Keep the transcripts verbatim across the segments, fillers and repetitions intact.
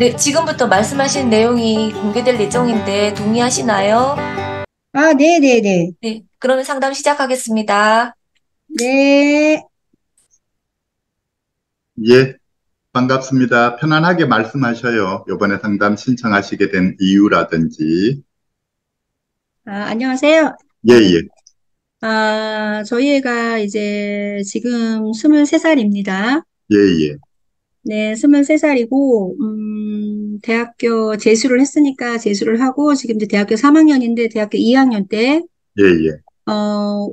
네, 지금부터 말씀하신 내용이 공개될 예정인데 동의하시나요? 아, 네네네. 네, 그러면 상담 시작하겠습니다. 네. 예, 반갑습니다. 편안하게 말씀하셔요. 이번에 상담 신청하시게 된 이유라든지. 아, 안녕하세요. 예, 예. 아, 저희 애가 이제 지금 스물세 살입니다. 예, 예. 네, 스물세 살이고, 음, 대학교 재수를 했으니까 재수를 하고, 지금 이제 대학교 삼 학년인데, 대학교 이 학년 때, 예, 예. 어,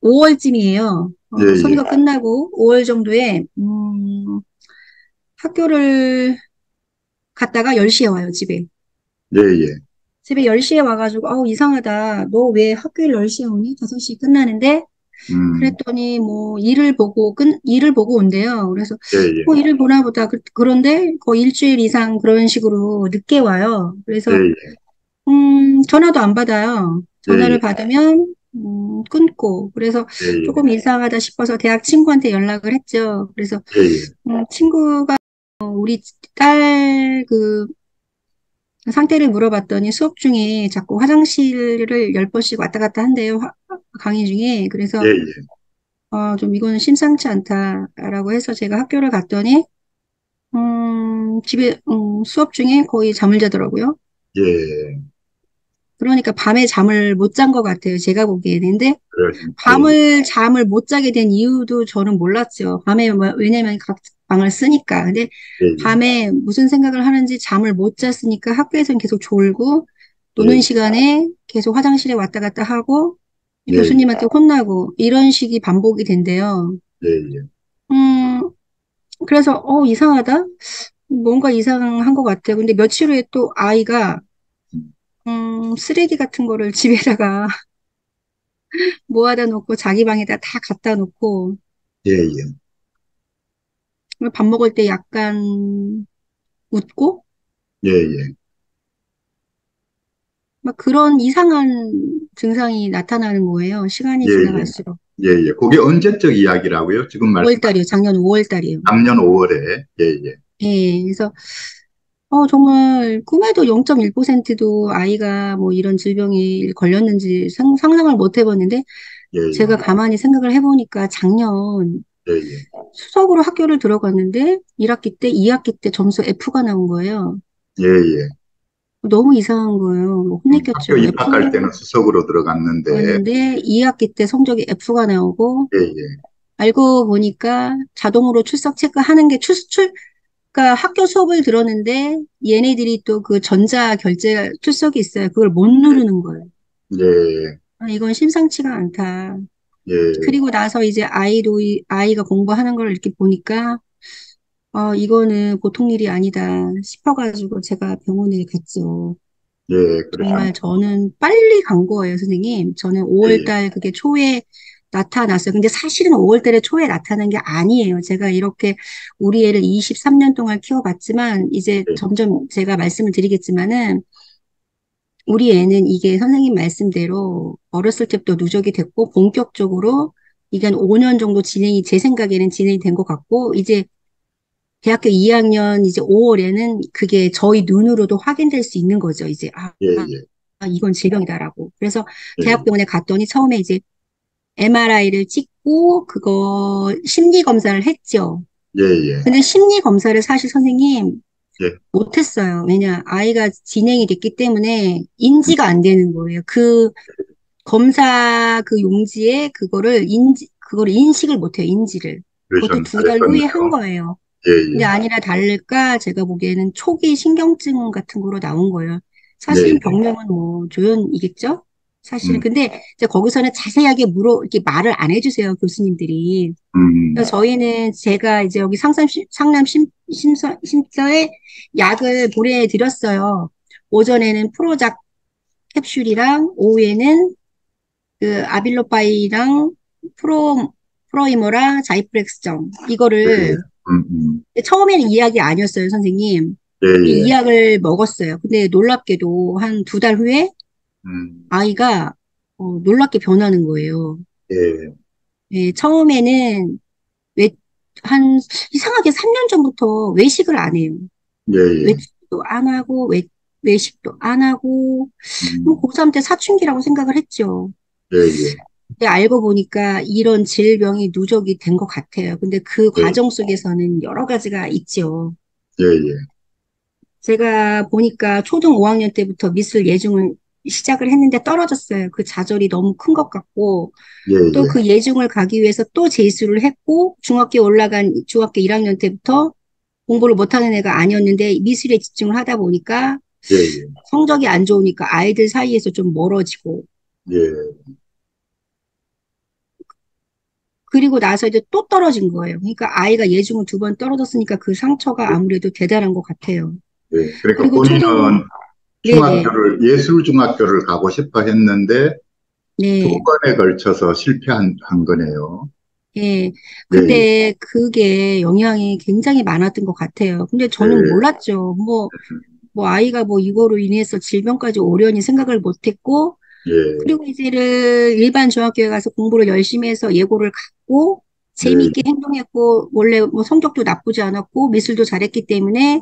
오월쯤이에요. 어, 예, 예. 선거 끝나고, 오월 정도에, 음, 학교를 갔다가 열 시에 와요, 집에. 예, 예. 집에 열 시에 와가지고, 아우, 이상하다. 너 왜 학교를 열 시에 오니? 다섯 시 끝나는데? 음. 그랬더니 뭐 일을 보고 끈 일을 보고 온대요. 그래서 예, 예. 뭐 일을 보나 보다. 그, 그런데 거의 일주일 이상 그런 식으로 늦게 와요. 그래서 예, 예. 음 전화도 안 받아요. 전화를 예, 예. 받으면 음, 끊고. 그래서 예, 예. 조금 이상하다 싶어서 대학 친구한테 연락을 했죠. 그래서 예, 예. 음, 친구가 우리 딸 그 상태를 물어봤더니 수업 중에 자꾸 화장실을 열 번씩 왔다 갔다 한대요. 화, 강의 중에. 그래서 예, 예. 어, 좀 이건 심상치 않다라고 해서 제가 학교를 갔더니 음, 집에 음, 수업 중에 거의 잠을 자더라고요. 예. 그러니까 밤에 잠을 못 잔 것 같아요. 제가 보기에는. 근데 밤을 잠을 못 자게 된 이유도 저는 몰랐죠. 밤에 왜냐면 각 방을 쓰니까. 근데 예. 밤에 무슨 생각을 하는지 잠을 못 잤으니까 학교에서는 계속 졸고 노는 예. 시간에 계속 화장실에 왔다 갔다 하고 예. 교수님한테 혼나고 이런 식이 반복이 된대요. 예. 음 그래서 어 이상하다. 뭔가 이상한 것 같아요. 근데 며칠 후에 또 아이가 음, 쓰레기 같은 거를 집에다가 모아다 놓고 자기 방에다 다 갖다 놓고 예, 예. 밥 먹을 때 약간 웃고 예, 예. 막 그런 이상한 증상이 나타나는 거예요. 시간이 예, 지나갈수록. 예, 예. 그게 언제적 이야기라고요? 지금 말씀. 오월 달이요. 작년 오월 달이에요. 작년 오월에. 예, 예. 예, 그래서 어, 정말, 꿈에도 영 점 일 퍼센트도 아이가 뭐 이런 질병이 걸렸는지 상, 상상을 못 해봤는데, 예, 제가 가만히 생각을 해보니까 작년 예, 예. 수석으로 학교를 들어갔는데, 일 학기 때, 이 학기 때 점수 에프가 나온 거예요. 예, 예. 너무 이상한 거예요. 뭐 혼냈겠죠. 학교 입학할 때는 수석으로 들어갔는데, 갔는데 이 학기 때 성적이 에프가 나오고, 예, 예. 알고 보니까 자동으로 출석 체크하는 게 출, 출, 그러니까 학교 수업을 들었는데 얘네들이 또 그 전자 결제 출석이 있어요. 그걸 못 누르는 거예요. 네. 아, 이건 심상치가 않다. 네. 그리고 나서 이제 아이도 아이가 공부하는 걸 이렇게 보니까 어, 이거는 보통 일이 아니다 싶어가지고 제가 병원에 갔죠. 네, 그래요. 정말 저는 빨리 간 거예요, 선생님. 저는 오월 달 네. 그게 초에 나타났어요. 근데 사실은 오월 달에 초에 나타난 게 아니에요. 제가 이렇게 우리 애를 이십삼 년 동안 키워봤지만 이제 네. 점점 제가 말씀을 드리겠지만은 우리 애는 이게 선생님 말씀대로 어렸을 때부터 누적이 됐고 본격적으로 이게 한 오 년 정도 진행이 제 생각에는 진행이 된 것 같고 이제 대학교 이 학년 이제 오월에는 그게 저희 눈으로도 확인될 수 있는 거죠. 이제 아, 예, 예. 아 이건 질병이다라고. 그래서 예. 대학병원에 갔더니 처음에 이제 엠알아이를 찍고 그거 심리 검사를 했죠. 예, 예. 근데 심리 검사를 사실 선생님 예. 못 했어요. 왜냐 아이가 진행이 됐기 때문에 인지가 안 되는 거예요. 그 검사 그 용지에 그거를 인지 그걸 인식을 못 해요. 인지를. 그것도 두 달 후에 한 거예요. 예, 예. 근데 아니라 다를까 제가 보기에는 초기 신경증 같은 거로 나온 거예요. 사실 예, 병명은 뭐 조현이겠죠? 사실은. 음. 근데, 이제 거기서는 자세하게 물어, 이렇게 말을 안 해주세요, 교수님들이. 음. 그래서 저희는 제가 이제 여기 상상, 상남 심, 심서, 심서에 약을 보내드렸어요. 오전에는 프로작 캡슐이랑, 오후에는 그 아빌로파이랑 프로, 프로이머랑 자이프렉스정. 이거를, 음. 처음에는 이 약이 아니었어요, 선생님. 예, 예. 이 약을 먹었어요. 근데 놀랍게도 한 두 달 후에 음. 아이가 어, 놀랍게 변하는 거예요. 예. 예, 처음에는 외, 한 이상하게 삼 년 전부터 외식을 안 해요. 예, 예. 외출도 안 하고 외, 외식도 안 하고 음, 뭐 고삼 때 사춘기라고 생각을 했죠. 예, 예. 근데 알고 보니까 이런 질병이 누적이 된 것 같아요. 근데 그 예, 과정 속에서는 여러 가지가 있죠. 예, 예. 제가 보니까 초등 오 학년 때부터 미술 예중을 시작을 했는데 떨어졌어요. 그 좌절이 너무 큰 것 같고, 예, 또 예. 그 예중을 가기 위해서 또 재수를 했고, 중학교 올라간 중학교 일 학년 때부터 공부를 못하는 애가 아니었는데 미술에 집중을 하다 보니까 예, 예. 성적이 안 좋으니까 아이들 사이에서 좀 멀어지고, 예. 그리고 나서 이제 또 떨어진 거예요. 그러니까 아이가 예중을 두 번 떨어졌으니까 그 상처가 아무래도 대단한 것 같아요. 예. 그러니까 그리고 본인은 초등, 네네. 중학교를, 예술중학교를 가고 싶어 했는데, 두 네. 번에 걸쳐서 실패한 한 거네요. 예. 근데 예. 그게 영향이 굉장히 많았던 것 같아요. 근데 저는 예. 몰랐죠. 뭐, 뭐, 아이가 뭐 이거로 인해서 질병까지 오려니 생각을 못 했고, 예. 그리고 이제는 일반 중학교에 가서 공부를 열심히 해서 예고를 갖고, 재미있게 예. 행동했고, 원래 뭐 성적도 나쁘지 않았고, 미술도 잘했기 때문에,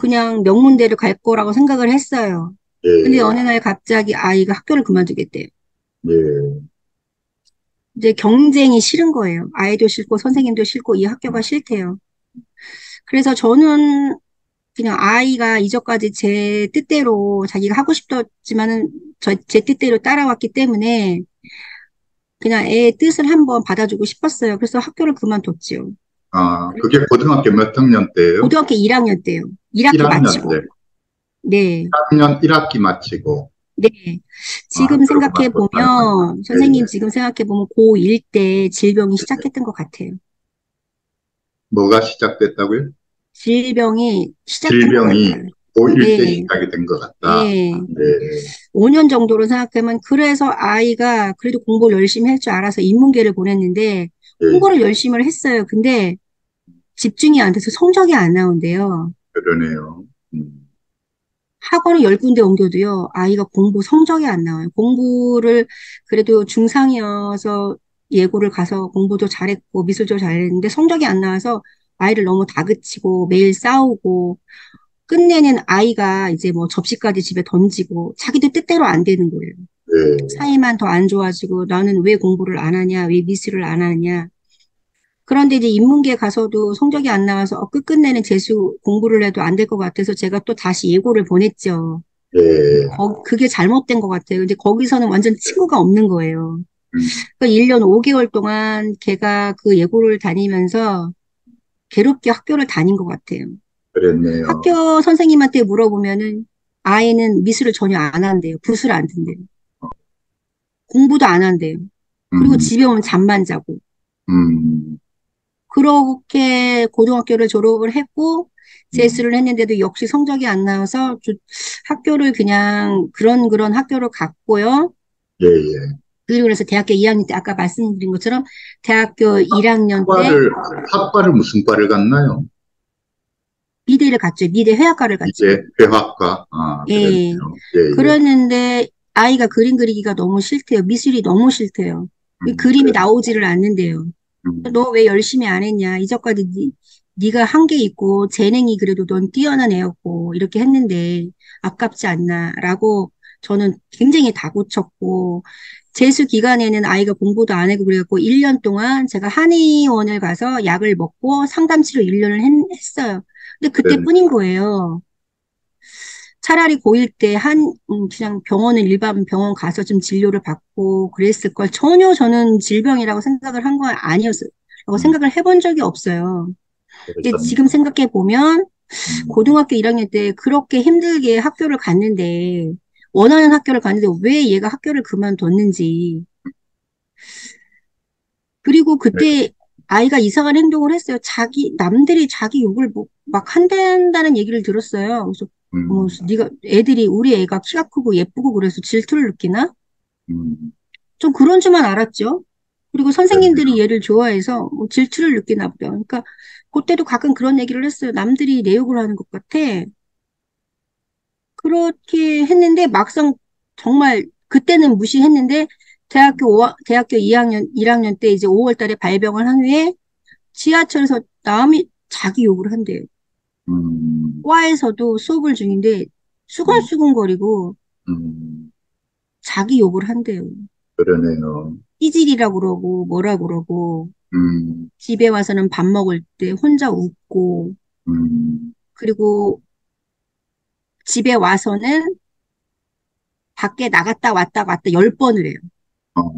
그냥 명문대를 갈 거라고 생각을 했어요. 예. 근데 어느 날 갑자기 아이가 학교를 그만두겠대요. 예. 이제 경쟁이 싫은 거예요. 아이도 싫고 선생님도 싫고 이 학교가 싫대요. 그래서 저는 그냥 아이가 이전까지 제 뜻대로 자기가 하고 싶었지만은 저, 제 뜻대로 따라왔기 때문에 그냥 애의 뜻을 한번 받아주고 싶었어요. 그래서 학교를 그만뒀지요. 아, 그게 고등학교 몇 학년 때예요? 고등학교 일 학년 때요. 일 학기 일 학년 마치고. 때. 네. 일 학년 일 학기 마치고. 네. 지금 아, 생각해보면, 선생님 네. 지금 생각해보면 고일 때 질병이 시작했던 것 같아요. 뭐가 시작됐다고요? 질병이 시작된 질병이 고일 네. 때 시작이 된 것 같다. 네. 네. 오 년 정도로 생각하면, 그래서 아이가 그래도 공부를 열심히 할 줄 알아서 인문계를 보냈는데, 공부를 예. 열심히 했어요. 근데 집중이 안 돼서 성적이 안 나온대요. 그러네요. 음. 학원을 열 군데 옮겨도요. 아이가 공부 성적이 안 나와요. 공부를 그래도 중상이어서 예고를 가서 공부도 잘했고 미술도 잘했는데 성적이 안 나와서 아이를 너무 다그치고 매일 싸우고 끝내는 아이가 이제 뭐 접시까지 집에 던지고 자기도 뜻대로 안 되는 거예요. 네. 사이만 더 안 좋아지고 나는 왜 공부를 안 하냐, 왜 미술을 안 하냐. 그런데 이제 인문계 가서도 성적이 안 나와서 어, 끝끝내는 재수 공부를 해도 안 될 것 같아서 제가 또 다시 예고를 보냈죠. 네. 어, 그게 잘못된 것 같아요. 근데 거기서는 완전 친구가 없는 거예요. 음. 그러니까 일 년 오 개월 동안 걔가 그 예고를 다니면서 괴롭게 학교를 다닌 것 같아요. 그랬네요. 학교 선생님한테 물어보면은 아이는 미술을 전혀 안 한대요. 붓을 안 든대요. 공부도 안 한대요. 그리고 음. 집에 오면 잠만 자고. 음. 그렇게 고등학교를 졸업을 했고 재수를 했는데도 역시 성적이 안 나와서 학교를 그냥 그런 그런 학교로 갔고요. 예예. 예. 그리고 그래서 대학교 이 학년 때 아까 말씀드린 것처럼 대학교 학, 일 학년 학과를, 때 학과를 무슨 과를 갔나요? 미대를 갔죠. 미대 회화과를 갔죠. 미대 회화과. 아, 예. 예, 예. 그랬는데 아이가 그림 그리기가 너무 싫대요. 미술이 너무 싫대요. 음, 그림이 그래. 나오지를 않는데요. 음. 너 왜 열심히 안 했냐. 이전까지 니, 니가 한 게 있고 재능이 그래도 넌 뛰어난 애였고 이렇게 했는데 아깝지 않나 라고 저는 굉장히 다고쳤고 재수 기간에는 아이가 공부도 안 하고 그래갖고 일 년 동안 제가 한의원을 가서 약을 먹고 상담치료 일 년을 했, 했어요. 근데 그때뿐인 네. 거예요. 차라리 고일 때 한, 음, 그냥 병원은 일반 병원 가서 좀 진료를 받고 그랬을 걸 전혀 저는 질병이라고 생각을 한 건 아니었어요. 라고 생각을 해본 적이 없어요. 근데 지금 생각해 보면 고등학교 일 학년 때 그렇게 힘들게 학교를 갔는데 원하는 학교를 갔는데 왜 얘가 학교를 그만뒀는지. 그리고 그때 아이가 이상한 행동을 했어요. 자기, 남들이 자기 욕을 막 한다는 얘기를 들었어요. 그래서 음. 뭐, 네가 애들이 우리 애가 키가 크고 예쁘고 그래서 질투를 느끼나? 음. 좀 그런 줄만 알았죠. 그리고 선생님들이 네. 얘를 좋아해서 뭐 질투를 느끼나 보다. 그러니까 그때도 가끔 그런 얘기를 했어요. 남들이 내 욕을 하는 것 같아. 그렇게 했는데 막상 정말 그때는 무시했는데 대학교 오, 대학교 이 학년 일 학년 때 이제 오월 달에 발병을 한 후에 지하철에서 남이 자기 욕을 한대요. 음. 과에서도 수업을 주는데 수근수근거리고 음. 자기 욕을 한대요. 그러네요. 찌질이라고 그러고 뭐라고 그러고 음. 집에 와서는 밥 먹을 때 혼자 웃고 음. 그리고 집에 와서는 밖에 나갔다 왔다 갔다 열 번을 해요. 어,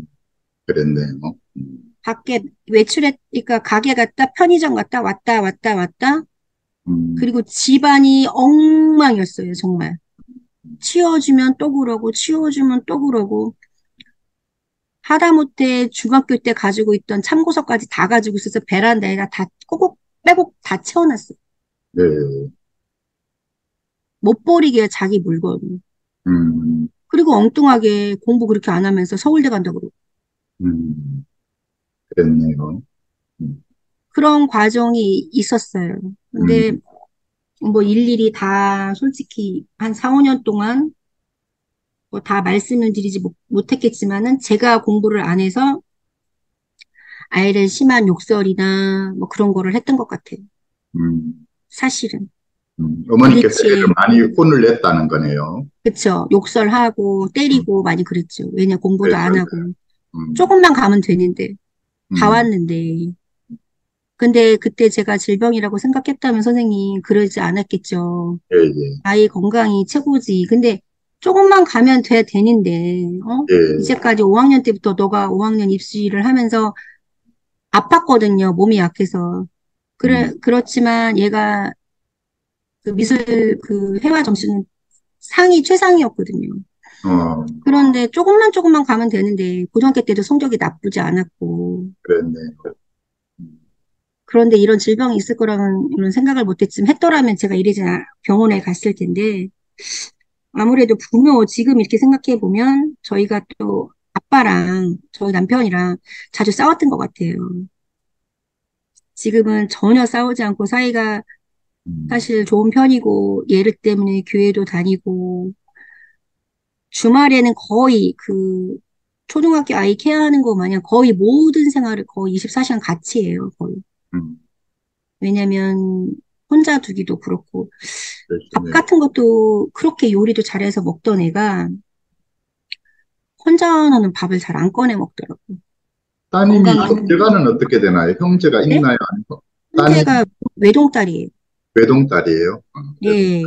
그랬네요. 음. 밖에 외출했으니까 가게 갔다 편의점 갔다 왔다 왔다 왔다 음. 그리고 집안이 엉망이었어요. 정말 치워주면 또 그러고 치워주면 또 그러고 하다못해 중학교 때 가지고 있던 참고서까지 다 가지고 있어서 베란다에다 다 꼬꼭 빼곡 다 채워놨어요. 네. 못 버리게 자기 물건. 음. 그리고 엉뚱하게 공부 그렇게 안 하면서 서울대 간다고 그러고. 음. 그랬네요. 음. 그런 과정이 있었어요. 근데 음. 뭐 일일이 다 솔직히 한 사, 오 년 동안 뭐 다 말씀을 드리지 못, 못했겠지만은 제가 공부를 안 해서 아이를 심한 욕설이나 뭐 그런 거를 했던 것 같아요. 음. 사실은. 음. 어머니께서 많이 혼을 냈다는 거네요. 그렇죠. 욕설하고 때리고 음. 많이 그랬죠. 왜냐 공부도 안 하고. 음. 조금만 가면 되는데. 다 음. 왔는데. 근데 그때 제가 질병이라고 생각했다면 선생님 그러지 않았겠죠. 예, 예. 아이 건강이 최고지. 근데 조금만 가면 돼 되는데 어? 예. 이제까지 오 학년 때부터 너가 오 학년 입시를 하면서 아팠거든요. 몸이 약해서. 그래 음. 그렇지만 얘가 그 미술 그 회화 점수는 상위 최상이었거든요. 어. 그런데 조금만 조금만 가면 되는데 고등학교 때도 성적이 나쁘지 않았고. 그랬네. 그런데 이런 질병이 있을 거라는 이런 생각을 못했지만 했더라면 제가 이래지 병원에 갔을 텐데. 아무래도 분명 지금 이렇게 생각해 보면 저희가 또 아빠랑 저희 남편이랑 자주 싸웠던 것 같아요. 지금은 전혀 싸우지 않고 사이가 사실 좋은 편이고 얘를 때문에 교회도 다니고 주말에는 거의 그 초등학교 아이 케어하는 거 마냥 거의 모든 생활을 거의 이십사 시간 같이 해요. 거의. 왜냐면 혼자 두기도 그렇고 그렇군요. 밥 같은 것도 그렇게 요리도 잘해서 먹던 애가 혼자 하는 밥을 잘 안 꺼내 먹더라고. 따님이 형제가는 어떻게 되나요? 형제가 네? 있나요? 형제가 외동딸이에요. 외동딸이에요? 예. 네.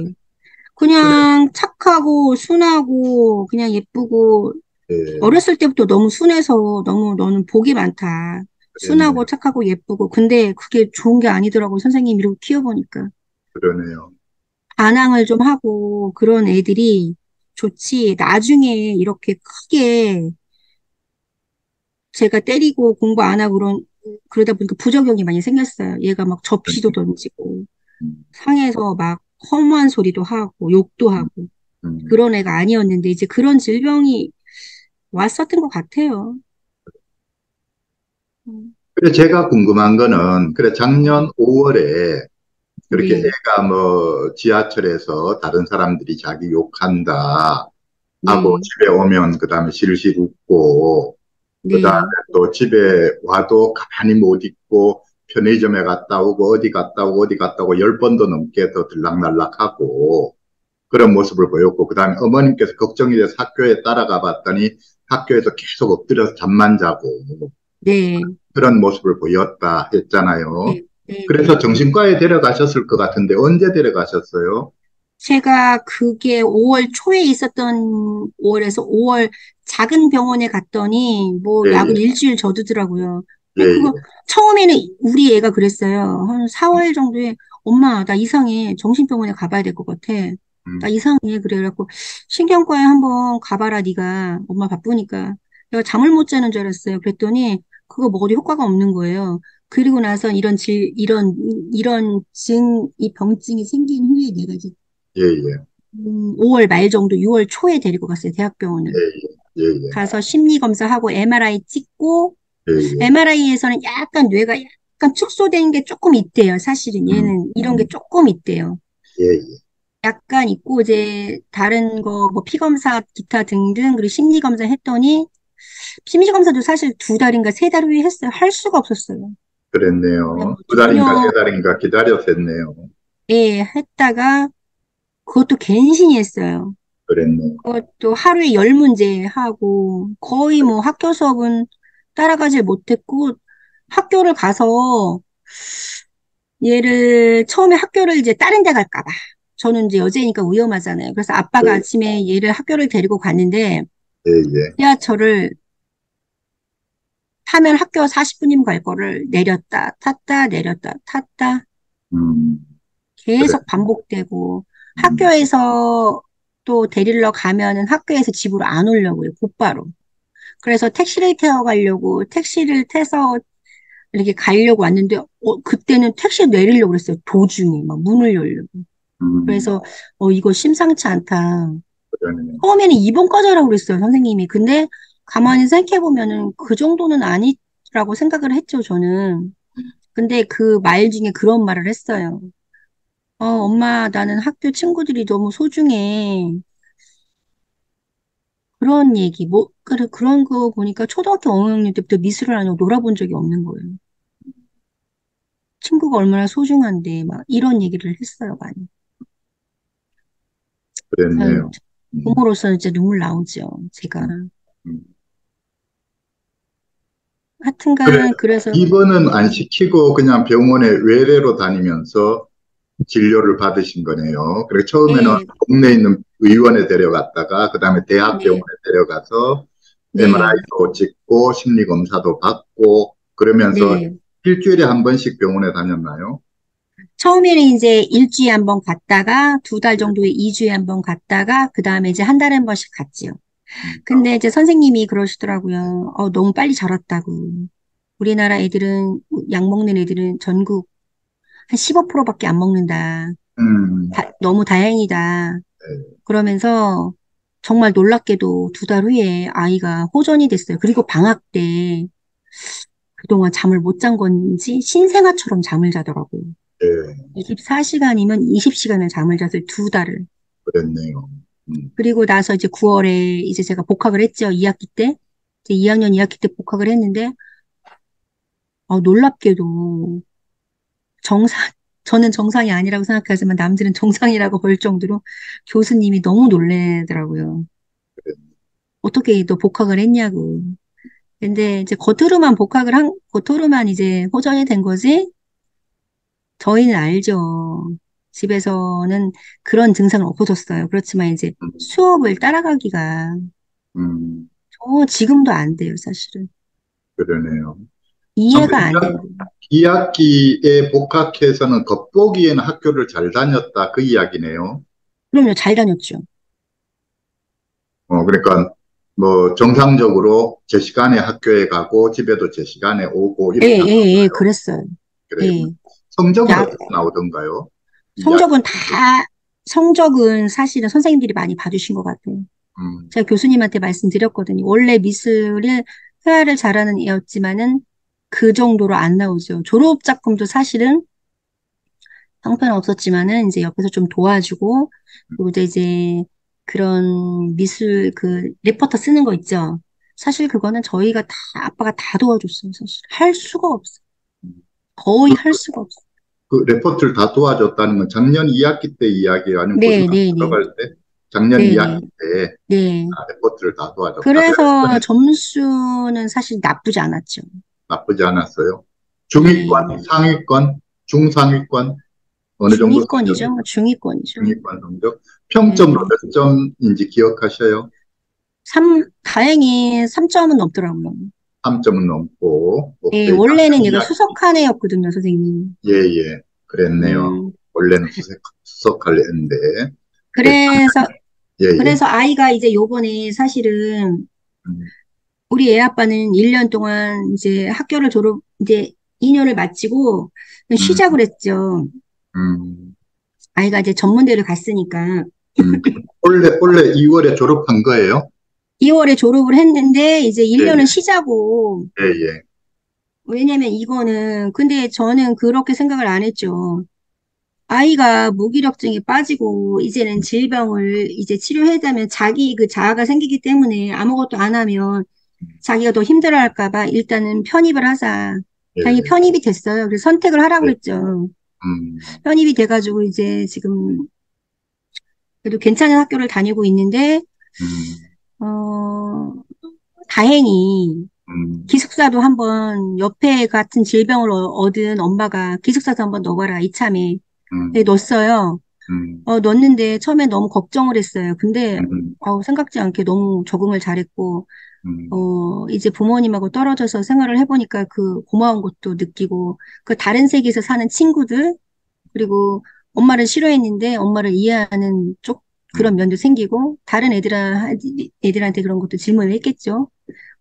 그냥 그래. 착하고 순하고 그냥 예쁘고 네. 어렸을 때부터 너무 순해서 너무 너는 복이 많다. 순하고 네. 착하고 예쁘고 근데 그게 좋은 게 아니더라고요. 선생님 이러고 키워보니까. 그러네요. 반항을 좀 하고 그런 애들이 좋지 나중에 이렇게 크게 제가 때리고 공부 안 하고 그런, 그러다 보니까 부작용이 많이 생겼어요. 얘가 막 접시도 던지고 상에서 막 허무한 소리도 하고 욕도 하고 음. 그런 애가 아니었는데 이제 그런 질병이 왔었던 것 같아요. 그래 제가 궁금한 거는 그래 작년 오월에 그렇게 네. 애가 뭐 지하철에서 다른 사람들이 자기 욕한다 하고 네. 집에 오면 그 다음에 실실 웃고 네. 그 다음에 또 집에 와도 가만히 못 있고 편의점에 갔다 오고 어디 갔다 오고 어디 갔다 오고 열 번도 넘게 더 들락날락하고 그런 모습을 보였고 그 다음에 어머님께서 걱정이 돼서 학교에 따라가 봤더니 학교에서 계속 엎드려서 잠만 자고 네. 그런 모습을 보였다 했잖아요. 네, 네, 그래서 네. 정신과에 데려가셨을 것 같은데 언제 데려가셨어요? 제가 그게 오월 초에 있었던 오월에서 오월 작은 병원에 갔더니 뭐 네. 약을 일주일 저두더라고요. 네. 그거 처음에는 우리 애가 그랬어요. 한 사월 정도에 엄마 나 이상해 정신병원에 가봐야 될 것 같아. 음. 나 이상해 그래 그래갖고 신경과에 한번 가봐라 네가 엄마 바쁘니까. 내가 잠을 못 자는 줄 알았어요. 그랬더니 그거 먹어도 효과가 없는 거예요. 그리고 나서 이런 질, 이런, 이런 증, 이 병증이 생긴 후에 내가 이제. 예, 예. 음, 오월 말 정도, 유월 초에 데리고 갔어요. 대학병원을. 예, 예. 예, 예. 가서 심리검사하고 엠알아이 찍고, 예, 예. 엠알아이에서는 약간 뇌가 약간 축소된 게 조금 있대요. 사실은 얘는 음, 이런 음. 게 조금 있대요. 예, 예. 약간 있고, 이제 다른 거, 뭐 피검사, 기타 등등, 그리고 심리검사 했더니, 심리검사도 사실 두 달인가 세 달 후에 했어요. 할 수가 없었어요. 그랬네요. 두 달인가 세 달인가 기다렸었네요. 예, 했다가 그것도 갠신히 했어요. 그랬네. 그것도 하루에 열 문제 하고 거의 뭐 학교 수업은 따라가지 못했고 학교를 가서 얘를 처음에 학교를 이제 다른 데 갈까 봐. 저는 이제 여자이니까 위험하잖아요. 그래서 아빠가 네. 아침에 얘를 학교를 데리고 갔는데 예, 예. 지하철을 타면 학교 사십 분이면 갈 거를 내렸다 탔다 내렸다 탔다 음, 그래. 계속 반복되고 음. 학교에서 또 데리러 가면은 학교에서 집으로 안 오려고요. 곧바로. 그래서 택시를 태워 가려고 택시를 태서 이렇게 가려고 왔는데 어, 그때는 택시 내리려고 그랬어요. 도중에 막 문을 열려고. 음, 그래서 어 이거 심상치 않다. 그러네. 처음에는 이 번 꺼져라고 그랬어요. 선생님이. 근데 가만히 생각해보면은 그 정도는 아니라고 생각을 했죠. 저는. 근데 그 말 중에 그런 말을 했어요. 어, 엄마, 나는 학교 친구들이 너무 소중해. 그런 얘기, 뭐, 그래, 그런 거 보니까 초등학교 오 학년 때부터 미술을 안 하고 놀아본 적이 없는 거예요. 친구가 얼마나 소중한데, 막 이런 얘기를 했어요, 많이. 그랬네요. 음, 부모로서는 진짜 눈물 나오죠, 제가. 음. 그래, 하여튼간, 그래서, 입원은 안 시키고 그냥 병원에 외래로 다니면서 진료를 받으신 거네요. 그래서 처음에는 네, 동네에 있는 의원에 데려갔다가 그다음에 대학병원에 네, 데려가서 네, 엠알아이도 찍고 심리검사도 받고 그러면서 네. 일주일에 한 번씩 병원에 다녔나요? 처음에는 이제 일주일에 한 번 갔다가 두 달 정도에 이 주에 한 번 갔다가 그다음에 이제 한 달에 한 번씩 갔지요. 근데 이제 선생님이 그러시더라고요. 어, 너무 빨리 자랐다고. 우리나라 애들은 약 먹는 애들은 전국 한 십오 프로밖에 안 먹는다. 음. 다, 너무 다행이다. 그러면서 정말 놀랍게도 두 달 후에 아이가 호전이 됐어요. 그리고 방학 때 그동안 잠을 못 잔 건지 신생아처럼 잠을 자더라고요. 네, 이십사 시간이면 이십 시간을 잠을 잤어요. 두 달을. 그랬네요. 음. 그리고 나서 이제 구월에 이제 제가 복학을 했죠. 이 학기 때. 이제 이 학년 이 학기 때 복학을 했는데 어, 놀랍게도 정상, 저는 정상이 아니라고 생각하지만 남들은 정상이라고 볼 정도로 교수님이 너무 놀래더라고요. 어떻게 너 복학을 했냐고. 근데 이제 겉으로만 복학을 한, 겉으로만 이제 호전이 된 거지? 저희는 알죠. 집에서는 그런 증상은 없어졌어요. 그렇지만 이제 수업을 따라가기가 음, 저 지금도 안 돼요, 사실은. 그러네요. 이해가 안 돼요. 이 학기에 복학해서는 겉보기에는 학교를 잘 다녔다 그 이야기네요. 그럼요, 잘 다녔죠. 어, 그러니까 뭐 정상적으로 제 시간에 학교에 가고 집에도 제 시간에 오고 예, 이렇게 예, 예, 그랬어요. 그래요. 예. 성적은 야, 어떻게 나오던가요? 성적은 다 성적은 사실은 선생님들이 많이 봐주신 것 같아요. 음. 제가 교수님한테 말씀드렸거든요. 원래 미술을 회화를 잘하는 애였지만은 그 정도로 안 나오죠. 졸업 작품도 사실은 형편 없었지만은 이제 옆에서 좀 도와주고 그리고 이제 그런 미술 그 리포터 쓰는 거 있죠. 사실 그거는 저희가 다 아빠가 다 도와줬어요. 사실 할 수가 없어. 거의 할 수가 없어. 그 레포트를 다 도와줬다는 건 작년 이 학기 때 이야기예요? 아니면 네, 고등학교 네, 들어갈 네. 때? 작년 네, 이 학기 때 네. 다 레포트를 다 도와줬다. 그래서 점수는 사실 나쁘지 않았죠. 나쁘지 않았어요. 중위권, 네. 상위권, 중상위권 어느 정도? 중위권이죠. 중위권이죠. 중위권 정도. 평점으로 네. 몇 점인지 기억하셔요? 삼, 다행히 삼 점은 넘더라고요. 삼 점은 넘고. 예, 원래는 얘가 수석한 애였거든요, 선생님. 예, 예. 그랬네요. 음. 원래는 수석, 수석할 애인데. 그래서, 예, 예. 그래서 아이가 이제 요번에 사실은 음. 우리 애 아빠는 일 년 동안 이제 학교를 졸업, 이제 이 년을 마치고 쉬자 그랬죠. 음. 아이가 이제 전문대를 갔으니까. 음. 원래, 원래 이월에 졸업한 거예요? 이월에 졸업을 했는데 이제 일 년은 예. 쉬자고. 예, 예. 왜냐면 이거는, 근데 저는 그렇게 생각을 안 했죠. 아이가 무기력증에 빠지고 이제는 질병을 이제 치료해야되면 자기 그 자아가 생기기 때문에 아무것도 안 하면 자기가 더 힘들어할까봐 일단은 편입을 하자. 예. 당연히 편입이 됐어요. 그래서 선택을 하라고 예. 했죠. 음, 편입이 돼가지고 이제 지금 그래도 괜찮은 학교를 다니고 있는데, 음, 어, 다행히 음, 기숙사도 한번 옆에 같은 질병을 어- 얻은 엄마가 기숙사도 한번 넣어봐라, 이참에. 네, 음, 넣었어요. 음, 어, 넣었는데 처음에 너무 걱정을 했어요. 근데 음, 어, 생각지 않게 너무 적응을 잘했고, 음, 어, 이제 부모님하고 떨어져서 생활을 해보니까 그 고마운 것도 느끼고, 그 다른 세계에서 사는 친구들, 그리고 엄마를 싫어했는데 엄마를 이해하는 쪽 그런 음, 면도 생기고, 다른 애들아, 애들한테 그런 것도 질문을 했겠죠.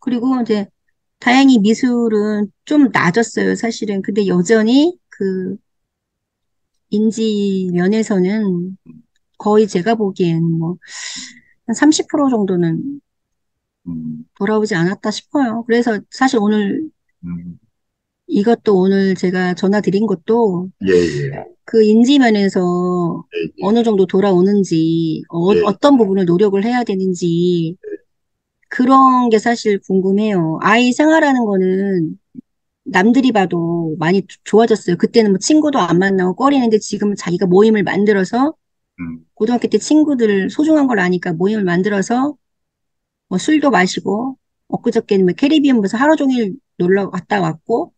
그리고 이제 다행히 미술은 좀 나아졌어요, 사실은. 근데 여전히 그 인지 면에서는 거의 제가 보기엔 뭐 한 삼십 프로 정도는 음, 돌아오지 않았다 싶어요. 그래서 사실 오늘 음. 이것도 오늘 제가 전화 드린 것도 예, 예, 그 인지 면에서 예, 예, 어느 정도 돌아오는지, 어, 예, 어떤 부분을 노력을 해야 되는지, 그런 게 사실 궁금해요. 아이 생활하는 거는 남들이 봐도 많이 조- 좋아졌어요. 그때는 뭐 친구도 안 만나고 꺼리는데 지금은 자기가 모임을 만들어서, 음, 고등학교 때 친구들 소중한 걸 아니까 모임을 만들어서 뭐 술도 마시고, 엊그저께는 뭐 캐리비안 무서 하루 종일 놀러 갔다 왔고,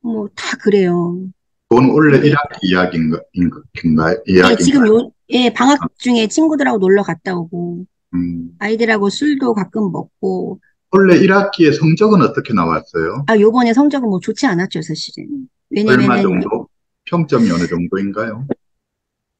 뭐 다 그래요. 그건 원래 근데 일학 이야기인가, 인가, 인가, 예, 지금 이야기인가요? 요, 예, 방학 중에 친구들하고 놀러 갔다 오고, 음, 아이들하고 술도 가끔 먹고, 원래 일 학기의 성적은 어떻게 나왔어요? 아, 요번에 성적은 뭐 좋지 않았죠, 사실은. 얼마 왜냐면은 정도? 평점이 어느 정도인가요?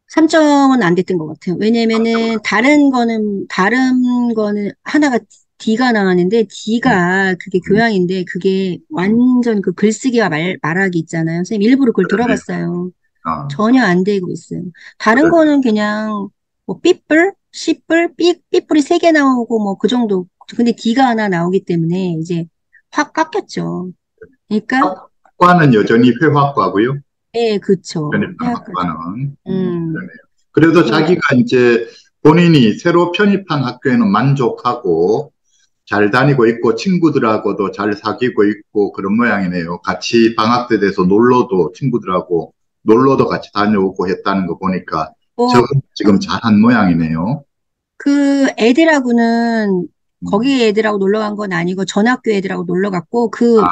삼 점은 안 됐던 것 같아요. 왜냐면은 다른 거는, 다른 거는 하나가 D가 나왔는데, 음, D가 그게 음, 교양인데, 그게 음. 완전 그 글쓰기와 말, 말하기 있잖아요. 선생님 일부러 그걸 그러네요. 들어봤어요. 아, 전혀 안 되고 있어요. 다른 그래. 거는 그냥 뭐 삐뿔, 씨뿔, 삐, 삐뿔이 세 개 나오고 뭐 그 정도. 근데 D가 하나 나오기 때문에 이제 확 깎였죠. 그러니까 학과는 여전히 회화과고요. 예, 그쵸. 편입한 해학과죠. 학과는. 음, 음, 그러네요. 그래도 예, 자기가 이제 본인이 새로 편입한 학교에는 만족하고 잘 다니고 있고 친구들하고도 잘 사귀고 있고 그런 모양이네요. 같이 방학 때 돼서 놀러도 친구들하고 놀러도 같이 다녀오고 했다는 거 보니까 뭐, 적응 지금 잘한 모양이네요. 그 애들하고는 음. 거기 애들하고 놀러 간 건 아니고 전 학교 애들하고 놀러 갔고, 그, 아,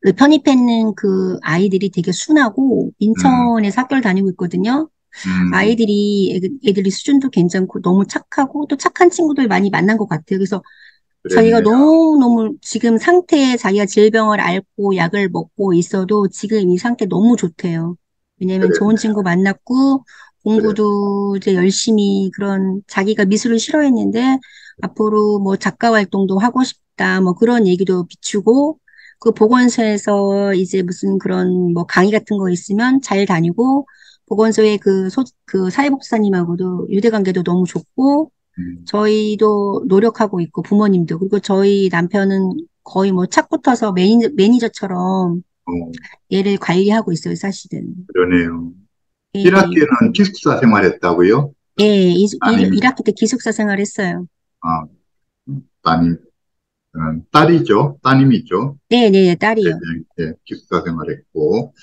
그 편입했는 그 아이들이 되게 순하고 음, 인천에서 학교를 다니고 있거든요. 음, 아이들이 애기- 애들이 수준도 괜찮고 너무 착하고 또 착한 친구들 많이 만난 것 같아요. 그래서 자기가 그랬네요. 너무너무 지금 상태에 자기가 질병을 앓고 약을 먹고 있어도 지금 이 상태 너무 좋대요. 왜냐면 좋은 그랬네. 친구 만났고 그래. 공부도 이제 열심히, 그런 자기가 미술을 싫어했는데 앞으로 뭐 작가 활동도 하고 싶다 뭐 그런 얘기도 비추고, 그 보건소에서 이제 무슨 그런 뭐 강의 같은 거 있으면 잘 다니고, 보건소의 그 소, 그 사회복지사님하고도 유대관계도 너무 좋고, 음, 저희도 노력하고 있고 부모님도, 그리고 저희 남편은 거의 뭐 착붙어서 매니저, 매니저처럼 어, 얘를 관리하고 있어요, 사실은. 그러네요. 예, 예. 일 학기에는 기숙사 생활했다고요? 예, 이- 일- 아니면, 일 학기 때 기숙사 생활했어요. 아, 따님, 음, 딸이죠? 따님이죠? 네, 네, 예, 딸이요. 예, 예, 기숙사 생활했고.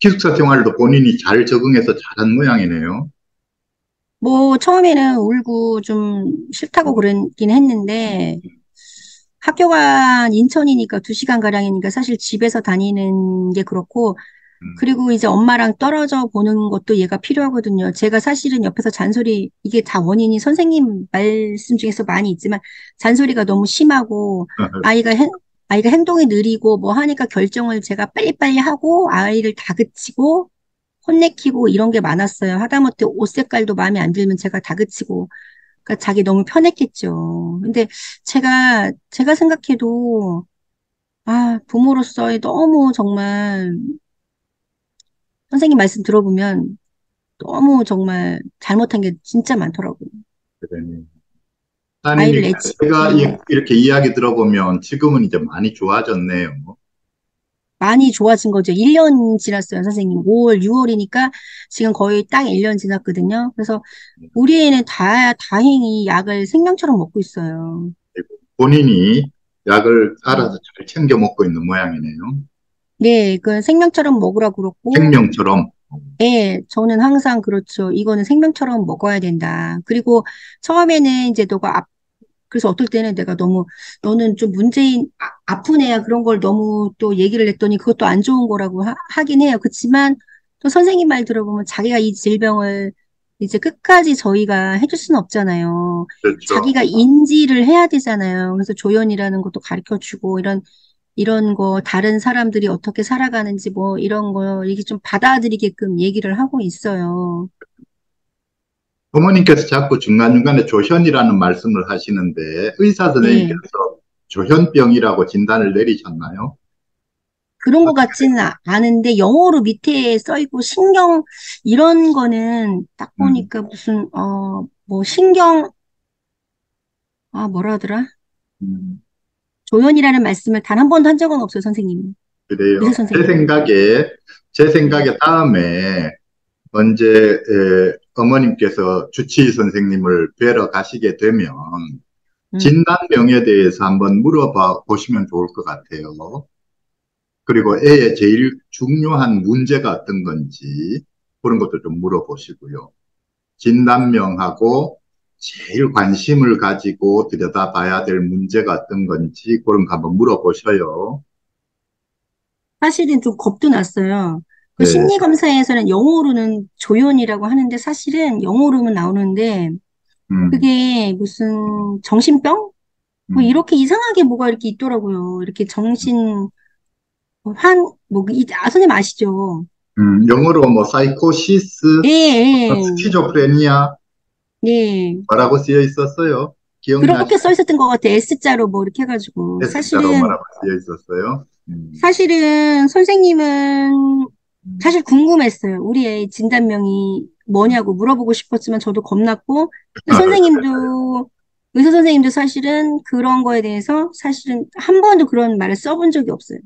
기숙사 생활도 본인이 잘 적응해서 잘한 모양이네요. 뭐 처음에는 울고 좀 싫다고 그러긴 했는데, 학교가 인천이니까 두 시간 가량이니까 사실 집에서 다니는 게 그렇고, 음, 그리고 이제 엄마랑 떨어져 보는 것도 얘가 필요하거든요. 제가 사실은 옆에서 잔소리, 이게 다 원인이 선생님 말씀 중에서 많이 있지만, 잔소리가 너무 심하고, 아이가 행, 아이가 행동이 느리고 뭐 하니까 결정을 제가 빨리빨리 하고, 아이를 다그치고, 혼내키고 이런 게 많았어요. 하다못해 옷 색깔도 마음에 안 들면 제가 다그치고, 그러니까 자기 너무 편했겠죠. 근데 제가, 제가 생각해도, 아, 부모로서 너무 정말, 선생님 말씀 들어보면 너무 정말 잘못한 게 진짜 많더라고요. 그러네요. 따님이, 아이를 낳지, 제가 예, 이- 이렇게 이야기 들어보면 지금은 이제 많이 좋아졌네요. 많이 좋아진 거죠. 일 년 지났어요, 선생님. 오월, 유월이니까 지금 거의 딱 일 년 지났거든요. 그래서 우리 애는 다, 다행히 약을 생명처럼 먹고 있어요. 본인이 약을 알아서 음. 잘 챙겨 먹고 있는 모양이네요. 네, 그 생명처럼 먹으라고 그랬고, 생명처럼. 예, 저는 항상 그렇죠. 이거는 생명처럼 먹어야 된다. 그리고 처음에는 이제 너가 앞, 그래서 어떨 때는 내가 너무, 너는 좀 문제인, 아, 아픈 애야. 그런 걸 너무 또 얘기를 했더니 그것도 안 좋은 거라고 하, 하긴 해요. 그렇지만 또 선생님 말 들어보면 자기가 이 질병을 이제 끝까지 저희가 해줄 수는 없잖아요. 그렇죠. 자기가 인지를 해야 되잖아요. 그래서 조연이라는 것도 가르쳐 주고, 이런, 이런 거, 다른 사람들이 어떻게 살아가는지 뭐, 이런 거, 이게 좀 받아들이게끔 얘기를 하고 있어요. 부모님께서 자꾸 중간중간에 조현이라는 말씀을 하시는데, 의사 선생님께서 네. 조현병이라고 진단을 내리셨나요? 그런 것 같지는 않은데, 영어로 밑에 써있고, 신경, 이런 거는 딱 보니까 음. 무슨, 어, 뭐, 신경, 아, 뭐라 하더라? 음. 조현이라는 말씀을 단 한 번도 한 적은 없어요, 선생님. 그래요. 선생님. 제 생각에, 제 생각에 다음에 언제 어머님께서 주치의 선생님을 뵈러 가시게 되면 음. 진단명에 대해서 한번 물어봐 보시면 좋을 것 같아요. 그리고 애의 제일 중요한 문제가 어떤 건지 그런 것도 좀 물어보시고요. 진단명하고 제일 관심을 가지고 들여다봐야 될 문제가 어떤 건지 그런 거 한번 물어보셔요. 사실은 좀 겁도 났어요. 그 네. 심리검사에서는 영어로는 조연이라고 하는데 사실은 영어로는 나오는데 음. 그게 무슨 정신병? 음. 뭐 이렇게 이상하게 뭐가 이렇게 있더라고요. 이렇게 정신, 환, 뭐, 이, 아, 선생님 아시죠? 음, 영어로 뭐 사이코시스, 예, 예. 스키조프레니아 네. 뭐라고 쓰여 있었어요? 기억나시죠? 그렇게 써 있었던 것 같아요. S자로 뭐 이렇게 해가지고. S자로 사실은, 뭐라고 쓰여 있었어요? 음. 사실은 선생님은 사실 궁금했어요. 우리 애 진단명이 뭐냐고 물어보고 싶었지만 저도 겁났고 아, 선생님도 의사 선생님도 사실은 그런 거에 대해서 사실은 한 번도 그런 말을 써본 적이 없어요.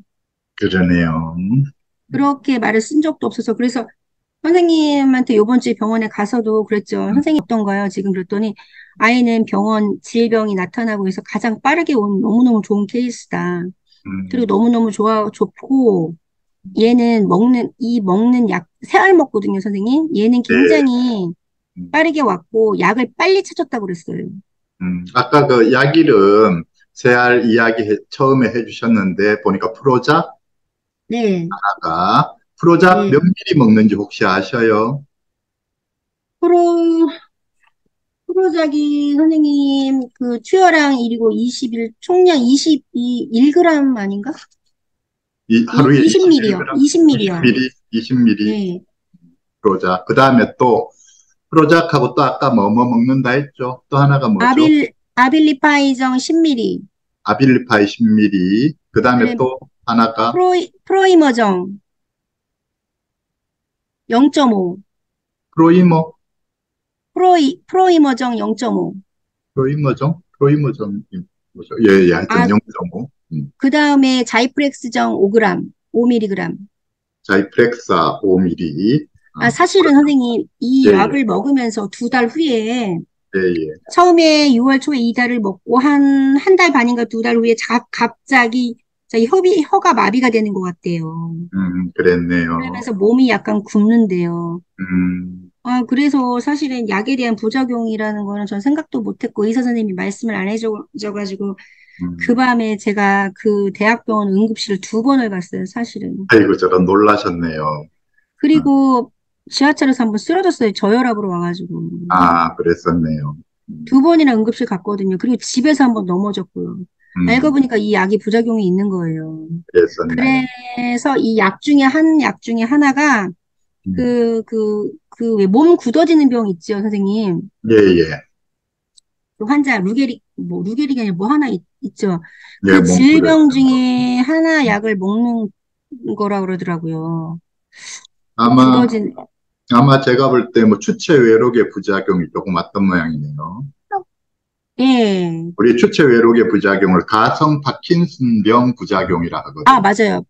그러네요. 그렇게 말을 쓴 적도 없어서 그래서 선생님한테 요번 주에 병원에 가서도 그랬죠. 선생님 어떤가요? 지금 그랬더니 아이는 병원 질병이 나타나고 해서 가장 빠르게 온 너무너무 좋은 케이스다. 음. 그리고 너무너무 좋아, 좋고 얘는 먹는, 이 먹는 약, 세 알 먹거든요, 선생님. 얘는 굉장히 네. 빠르게 왔고 약을 빨리 찾았다고 그랬어요. 음. 아까 그 약 이름 세 알 이야기 해, 처음에 해주셨는데 보니까 프로작? 네. 하나가. 프로작 네. 몇 미리 먹는지 혹시 아셔요? 프로, 프로작이 선생님, 그, 투여량 일이고 이십일, 총량 이십이, 일 그램 아닌가? 이, 하루에 이십 밀리리터요. 이십 밀리리터요. 이십 밀리리터. 이십 밀리리터. 네. 프로작. 그 다음에 또, 프로작하고 또 아까 뭐, 뭐 먹는다 했죠? 또 하나가 뭐죠? 아빌, 아빌리파이정 십 밀리리터. 아빌리파이 십 밀리리터. 그 다음에 네. 또 하나가? 프로, 프로이머정. 영 점 오. 프로이머. 프로이, 프로이머정 영 점 오. 프로이머정? 프로이머정. 예, 예, 하여튼 아, 영 점 오. 음. 그 다음에 자이프렉스정 오 그램, 오 밀리그램. 자이프렉사 오 밀리리터. 아, 아 사실은 선생님, 이 예, 약을 예. 먹으면서 두 달 후에, 예, 예. 처음에 유월 초에 이 달을 먹고 한, 한 달 반인가 두 달 후에 자, 갑자기 자, 협이, 혀가 마비가 되는 것 같대요. 음, 그랬네요. 그러면서 몸이 약간 굽는데요. 음. 아, 그래서 사실은 약에 대한 부작용이라는 거는 전 생각도 못 했고, 의사 선생님이 말씀을 안 해줘가지고, 음. 그 밤에 제가 그 대학병원 응급실을 두 번을 갔어요, 사실은. 아이고, 저런 놀라셨네요. 그리고 음. 지하철에서 한번 쓰러졌어요, 저혈압으로 와가지고. 아, 그랬었네요. 음. 두 번이나 응급실 갔거든요. 그리고 집에서 한번 넘어졌고요. 음. 알고 보니까 이 약이 부작용이 있는 거예요. 그랬었나요? 그래서 이 약 중에 한 약 중에 하나가 음. 그, 그, 그, 왜 몸 굳어지는 병 있죠, 선생님? 예, 예. 그 환자, 루게릭, 뭐, 루게릭이 아니라 뭐 하나 있, 있죠. 예, 그 질병 중에 하나 약을 먹는 거라 그러더라고요. 아마, 굳어진... 아마 제가 볼 때 뭐 추체 외록의 부작용이 조금 왔던 모양이네요. 예. 우리 추체 외록의 부작용을 가성 파킨슨병 부작용이라 하거든요. 아, 맞아요.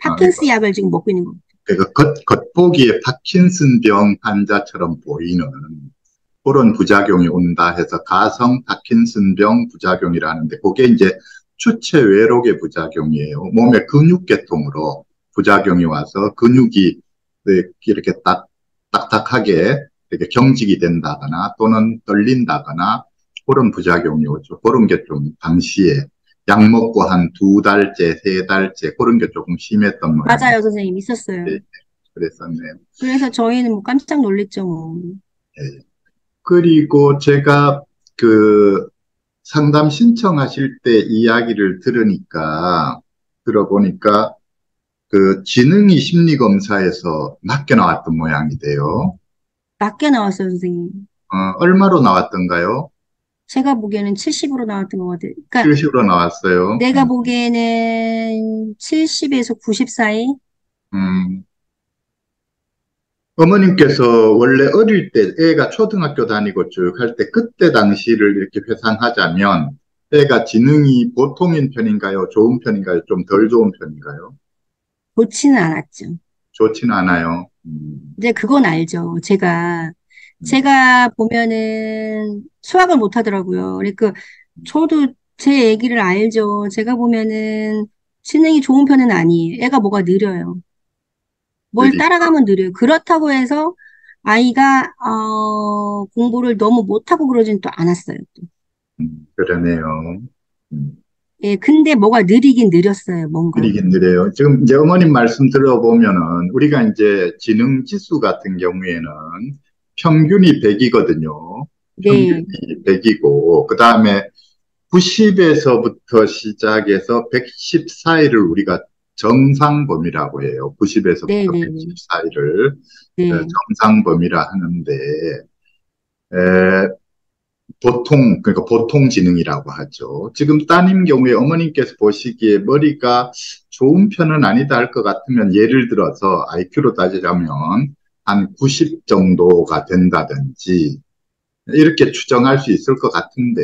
파킨슨 아, 약을 지금 먹고 있는 겁니다. 그러니까 겉, 겉보기에 파킨슨병 환자처럼 보이는 그런 부작용이 온다 해서 가성 파킨슨병 부작용이라 하는데 그게 이제 추체 외록의 부작용이에요. 몸의 근육계통으로 부작용이 와서 근육이 이렇게 딱, 딱딱하게 이렇게 경직이 된다거나 또는 떨린다거나 그런 부작용이 오죠. 그런 게 좀 당시에 약 먹고 한 두 달째, 세 달째 그런 게 조금 심했던 거예요. 맞아요, 선생님. 있었어요. 네, 그랬었네요. 그래서 저희는 뭐 깜짝 놀랐죠. 뭐. 네. 그리고 제가 그 상담 신청하실 때 이야기를 들으니까 들어보니까 그 지능이 심리검사에서 낮게 나왔던 모양이 돼요. 낮게 나왔어요, 선생님. 어, 얼마로 나왔던가요? 제가 보기에는 칠십으로 나왔던 것 같아요. 그러니까 칠십으로 나왔어요. 내가 보기에는 칠십에서 구십 사이? 음. 어머님께서 원래 어릴 때 애가 초등학교 다니고 쭉 할 때 그때 당시를 이렇게 회상하자면 애가 지능이 보통인 편인가요? 좋은 편인가요? 좀 덜 좋은 편인가요? 좋지는 않았죠. 좋지는 않아요. 음. 근데 그건 알죠. 제가 제가 보면은 수학을 못 하더라고요. 그러니까 저도 제 얘기를 알죠. 제가 보면은 지능이 좋은 편은 아니에요. 애가 뭐가 느려요. 뭘 느리. 따라가면 느려요. 그렇다고 해서 아이가 어, 공부를 너무 못하고 그러진 또 않았어요. 또. 음, 그러네요. 음. 예, 근데 뭐가 느리긴 느렸어요. 뭔가. 느리긴 느려요. 지금 이제 어머님 말씀 들어보면은 우리가 이제 지능 지수 같은 경우에는 평균이 백이거든요. 평균이 네. 백이고 그 다음에 구십에서부터 시작해서 백십 사이를 우리가 정상 범위라고 해요. 구십에서부터 네, 네, 백십 사이를 네. 정상 범위라 하는데 에, 보통 그러니까 보통 지능이라고 하죠. 지금 따님 경우에 어머님께서 보시기에 머리가 좋은 편은 아니다 할 것 같으면 예를 들어서 아이큐로 따지자면 한 구십 정도가 된다든지 이렇게 추정할 수 있을 것 같은데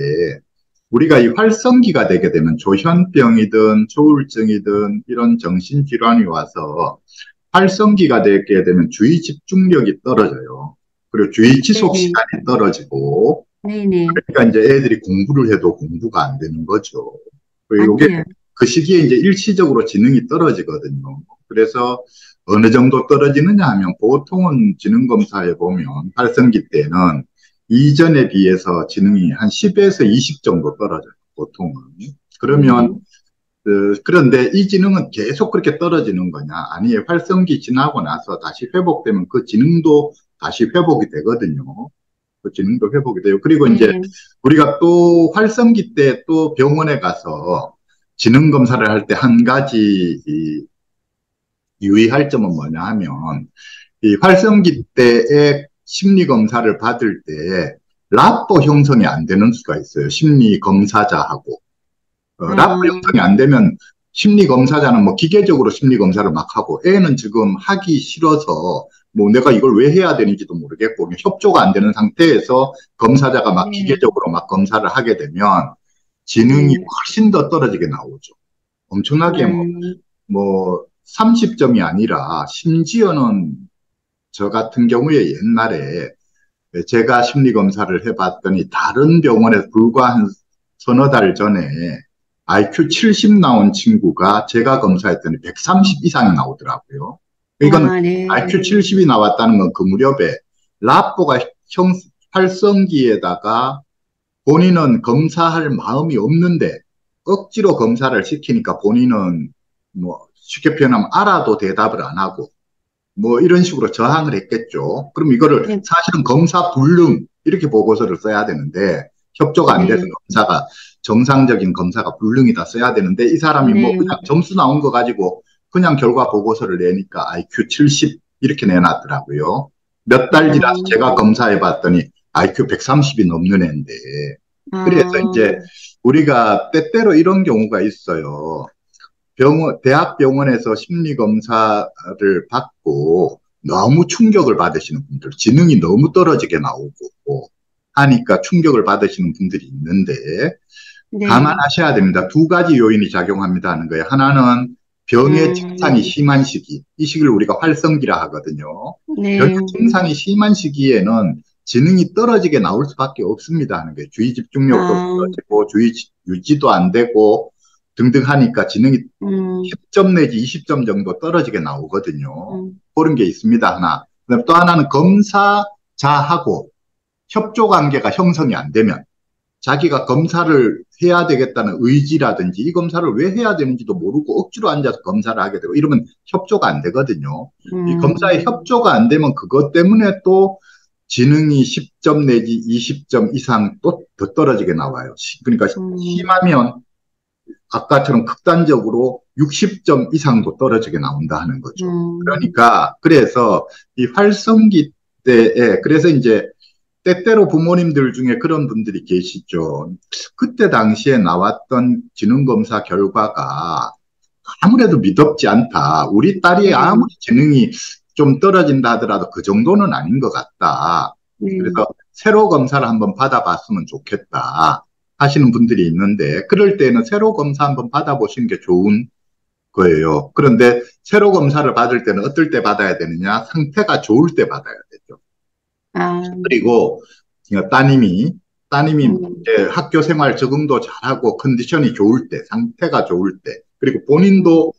우리가 이 활성기가 되게 되면 조현병이든 조울증이든 이런 정신질환이 와서 활성기가 되게 되면 주의 집중력이 떨어져요. 그리고 주의 지속 네네. 시간이 떨어지고 네네. 그러니까 이제 애들이 공부를 해도 공부가 안 되는 거죠. 그리고 이게 그 시기에 이제 일시적으로 지능이 떨어지거든요. 그래서 어느 정도 떨어지느냐 하면 보통은 지능검사에 보면 활성기 때는 이전에 비해서 지능이 한 십에서 이십 정도 떨어져요. 보통은. 그러면 음. 어, 그런데 이 지능은 계속 그렇게 떨어지는 거냐? 아니에요. 활성기 지나고 나서 다시 회복되면 그 지능도 다시 회복이 되거든요. 그 지능도 회복이 돼요. 그리고 음. 이제 우리가 또 활성기 때 또 병원에 가서 지능검사를 할 때 한 가지 이 유의할 점은 뭐냐 하면 이 활성기 때의 심리검사를 받을 때 라포 형성이 안 되는 수가 있어요. 심리검사자하고. 어, 음. 라포 형성이 안 되면 심리검사자는 뭐 기계적으로 심리검사를 막 하고 애는 지금 하기 싫어서 뭐 내가 이걸 왜 해야 되는지도 모르겠고 협조가 안 되는 상태에서 검사자가 막 음. 기계적으로 막 검사를 하게 되면 지능이 음. 훨씬 더 떨어지게 나오죠. 엄청나게 음. 뭐, 뭐 삼십 점이 아니라 심지어는 저 같은 경우에 옛날에 제가 심리검사를 해봤더니 다른 병원에서 불과 한 서너 달 전에 아이큐 칠십 나온 친구가 제가 검사했더니 백삼십 이상이 나오더라고요. 이건 아, 네. 아이큐 칠십이 나왔다는 건 그 무렵에 라포가 형, 활성기에다가 본인은 검사할 마음이 없는데 억지로 검사를 시키니까 본인은 뭐 쉽게 표현하면 알아도 대답을 안 하고 뭐 이런 식으로 저항을 했겠죠. 그럼 이거를 네. 사실은 검사 불능 이렇게 보고서를 써야 되는데 협조가 안 돼서 네. 검사가 정상적인 검사가 불능이다 써야 되는데 이 사람이 네. 뭐 그냥 점수 나온 거 가지고 그냥 결과 보고서를 내니까 아이큐 칠십 이렇게 내놨더라고요. 몇 달 지나서 네. 제가 검사해 봤더니 아이큐 백삼십이 넘는 애인데 아. 그래서 이제 우리가 때때로 이런 경우가 있어요. 병원, 대학병원에서 심리검사를 받고 너무 충격을 받으시는 분들, 지능이 너무 떨어지게 나오고 하니까 충격을 받으시는 분들이 있는데 네. 감안하셔야 됩니다. 두 가지 요인이 작용합니다 하는 거예요. 하나는 병의 증상이 네. 심한 시기, 이 시기를 우리가 활성기라 하거든요. 네. 병의 증상이 심한 시기에는 지능이 떨어지게 나올 수밖에 없습니다 하는 거예요. 주의 집중력도 아. 떨어지고 주의 유지도 안 되고 등등 하니까 지능이 음. 십 점 내지 이십 점 정도 떨어지게 나오거든요. 음. 그런 게 있습니다, 하나. 그다음에 또 하나는 검사자하고 협조관계가 형성이 안 되면 자기가 검사를 해야 되겠다는 의지라든지 이 검사를 왜 해야 되는지도 모르고 억지로 앉아서 검사를 하게 되고 이러면 협조가 안 되거든요. 음. 이 검사의 협조가 안 되면 그것 때문에 또 지능이 십 점 내지 이십 점 이상 또 더 떨어지게 나와요. 그러니까 음. 심하면 아까처럼 극단적으로 육십 점 이상도 떨어지게 나온다 하는 거죠. 음. 그러니까 그래서 이 활성기 때에 그래서 이제 때때로 부모님들 중에 그런 분들이 계시죠. 그때 당시에 나왔던 지능검사 결과가 아무래도 미덥지 않다. 우리 딸이 아무리 지능이 좀 떨어진다 하더라도 그 정도는 아닌 것 같다. 그래서 새로 검사를 한번 받아봤으면 좋겠다 하시는 분들이 있는데 그럴 때는 새로 검사 한번 받아보시는 게 좋은 거예요. 그런데 새로 검사를 받을 때는 어떨 때 받아야 되느냐? 상태가 좋을 때 받아야 되죠. 아. 그리고 따님이 따님이 음. 이제 학교 생활 적응도 잘하고 컨디션이 좋을 때, 상태가 좋을 때, 그리고 본인도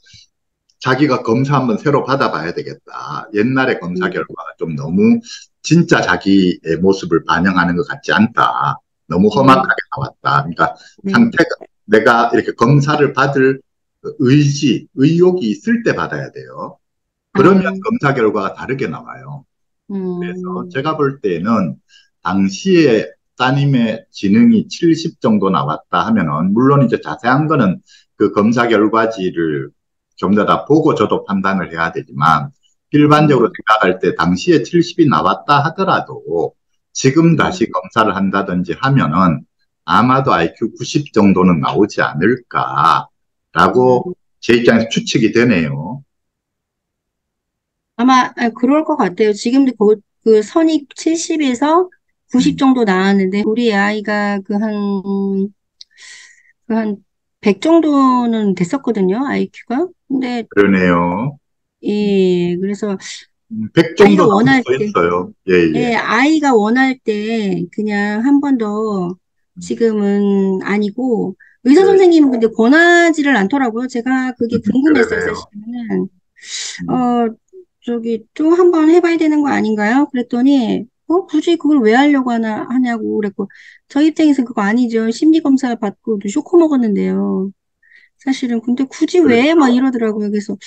자기가 검사 한번 새로 받아봐야 되겠다. 옛날에 검사 결과가 좀 너무 진짜 자기의 모습을 반영하는 것 같지 않다. 너무 험악하게 나왔다. 그러니까 상태가 내가 이렇게 검사를 받을 의지, 의욕이 있을 때 받아야 돼요. 그러면 음. 검사 결과가 다르게 나와요. 그래서 제가 볼 때는 당시에 따님의 지능이 칠십 정도 나왔다 하면은 물론 이제 자세한 거는 그 검사 결과지를 좀 더 다 보고 저도 판단을 해야 되지만 일반적으로 생각할 때 당시에 칠십이 나왔다 하더라도 지금 다시 검사를 한다든지 하면은 아마도 아이큐 구십 정도는 나오지 않을까라고 제 입장에서 추측이 되네요. 아마 그럴 것 같아요. 지금도 그, 그 선이 칠십에서 구십 정도 나왔는데 우리 아이가 그 한 그 한 백 정도는 됐었거든요. 아이큐가. 근데 그러네요. 예. 그래서 백 정도 원할 때 있어요. 예, 예. 예, 아이가 원할 때 그냥 한 번 더 지금은 아니고 의사 선생님은 근데 권하지를 않더라고요. 제가 그게 궁금했어요, 사실은. 어 저기 또 한 번 해봐야 되는 거 아닌가요? 그랬더니 어 굳이 그걸 왜 하려고 하나 하냐고 그랬고 저희 입장에서는 그거 아니죠. 심리검사 받고 쇼크 먹었는데요. 사실은 근데 굳이 왜? 막 이러더라고요. 그래서 어,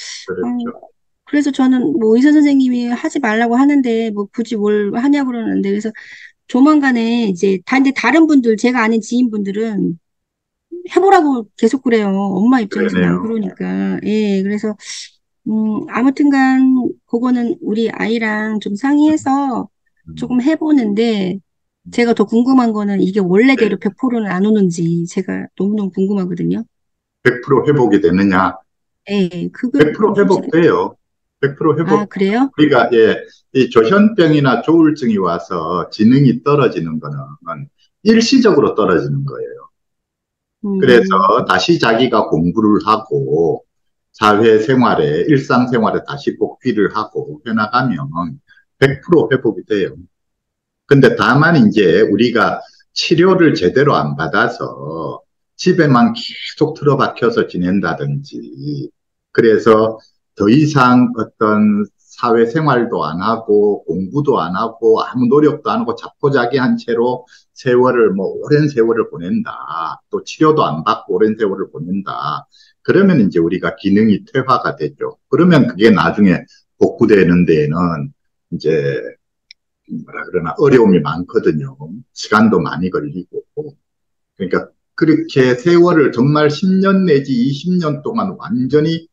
그래서 저는 뭐 의사 선생님이 하지 말라고 하는데 뭐 굳이 뭘 하냐고 그러는데 그래서 조만간에 이제 다 근데 다른 분들 제가 아는 지인분들은 해보라고 계속 그래요. 엄마 입장에서는 안 그러니까 예 그래서. 음, 아무튼간, 그거는 우리 아이랑 좀 상의해서 조금 해보는데, 제가 더 궁금한 거는 이게 원래대로 백 퍼센트는 안 오는지 제가 너무너무 궁금하거든요. 백 퍼센트 회복이 되느냐? 네, 그거. 백 퍼센트 회복돼요. 백 퍼센트 회복. 아, 그래요? 우리가, 예, 이 조현병이나 조울증이 와서 지능이 떨어지는 거는 일시적으로 떨어지는 거예요. 음. 그래서 다시 자기가 공부를 하고, 사회생활에, 일상생활에 다시 복귀를 하고 해나가면 백 퍼센트 회복이 돼요. 근데 다만 이제 우리가 치료를 제대로 안 받아서 집에만 계속 틀어박혀서 지낸다든지 그래서 더 이상 어떤 사회생활도 안 하고 공부도 안 하고 아무 노력도 안 하고 자포자기한 채로 세월을 뭐 오랜 세월을 보낸다. 또 치료도 안 받고 오랜 세월을 보낸다. 그러면 이제 우리가 기능이 퇴화가 되죠. 그러면 그게 나중에 복구되는 데에는 이제 뭐라 그러나 어려움이 많거든요. 시간도 많이 걸리고. 그러니까 그렇게 세월을 정말 십 년 내지 이십 년 동안 완전히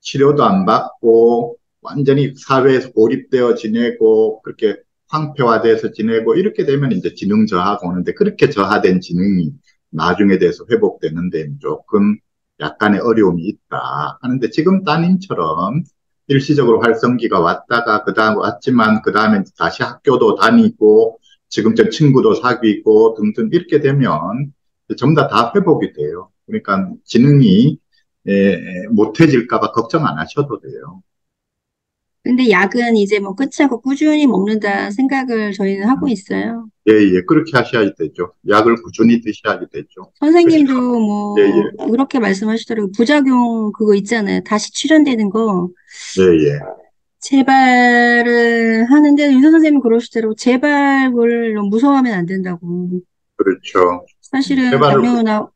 치료도 안 받고 완전히 사회에서 고립되어 지내고 그렇게 황폐화돼서 지내고 이렇게 되면 이제 지능 저하가 오는데 그렇게 저하된 지능이 나중에 대해서 회복되는 데는 조금 약간의 어려움이 있다 하는데 지금 따님처럼 일시적으로 활성기가 왔다가 그 다음 왔지만 그 다음에 다시 학교도 다니고 지금 전 친구도 사귀고 등등 이렇게 되면 전부 다, 다 회복이 돼요. 그러니까 지능이 에, 못해질까 봐 걱정 안 하셔도 돼요. 근데 약은 이제 뭐 끝이 않고 꾸준히 먹는다 생각을 저희는 하고 있어요. 예, 예. 그렇게 하셔야 되죠. 약을 꾸준히 드셔야 되죠. 선생님도 그러니까, 뭐, 예, 예. 그렇게 말씀하시더라고요. 부작용 그거 있잖아요. 다시 출현되는 거. 예, 예. 재발을 하는데, 윤서 선생님은 그러시더라고요. 재발을 너무 무서워하면 안 된다고. 그렇죠. 사실은 재발을... 당뇨나,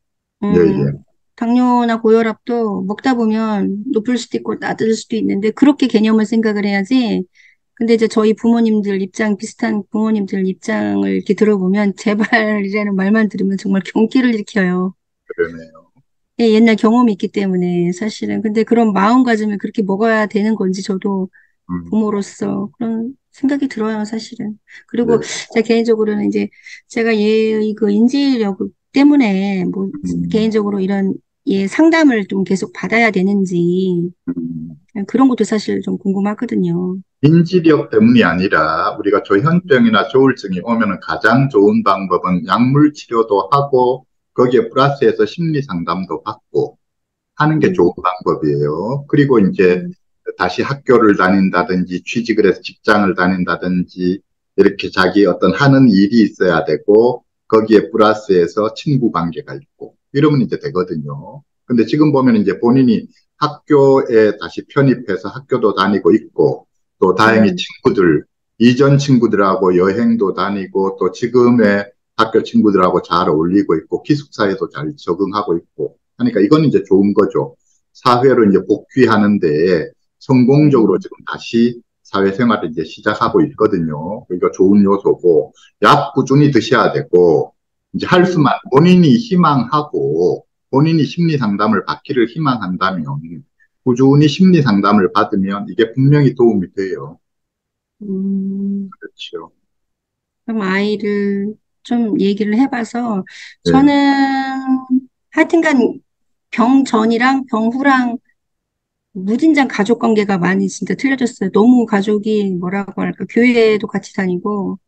음, 예, 예. 당뇨나 고혈압도 먹다 보면 높을 수도 있고 낮을 수도 있는데, 그렇게 개념을 생각을 해야지. 근데 이제 저희 부모님들 입장, 비슷한 부모님들 입장을 이렇게 들어보면, 재발이라는 말만 들으면 정말 경기를 일으켜요. 그러네요. 예, 옛날 경험이 있기 때문에, 사실은. 근데 그런 마음가짐을 그렇게 먹어야 되는 건지, 저도 음. 부모로서 그런 생각이 들어요, 사실은. 그리고 네. 제가 개인적으로는 이제, 제가 얘의 그 인지력 때문에, 뭐, 음. 개인적으로 이런, 예, 상담을 좀 계속 받아야 되는지 그런 것도 사실 좀 궁금하거든요. 인지력 때문이 아니라 우리가 조현병이나 조울증이 오면은 가장 좋은 방법은 약물 치료도 하고 거기에 플러스해서 심리 상담도 받고 하는 게 좋은 방법이에요. 그리고 이제 다시 학교를 다닌다든지 취직을 해서 직장을 다닌다든지 이렇게 자기 어떤 하는 일이 있어야 되고 거기에 플러스해서 친구 관계가 있고 이러면 이제 되거든요. 근데 지금 보면 이제 본인이 학교에 다시 편입해서 학교도 다니고 있고, 또 다행히 음. 친구들, 이전 친구들하고 여행도 다니고, 또 지금의 학교 친구들하고 잘 어울리고 있고, 기숙사에도 잘 적응하고 있고, 하니까 이건 이제 좋은 거죠. 사회로 이제 복귀하는 데에 성공적으로 지금 다시 사회생활을 이제 시작하고 있거든요. 그러니까 좋은 요소고, 약 꾸준히 드셔야 되고, 이제 할 수만, 본인이 희망하고, 본인이 심리 상담을 받기를 희망한다면, 꾸준히 심리 상담을 받으면 이게 분명히 도움이 돼요. 음. 그렇죠. 그럼 아이를 좀 얘기를 해봐서, 네. 저는 하여튼간 병 전이랑 병 후랑 무진장 가족 관계가 많이 진짜 틀려졌어요. 너무 가족이 뭐라고 할까, 교회도 같이 다니고,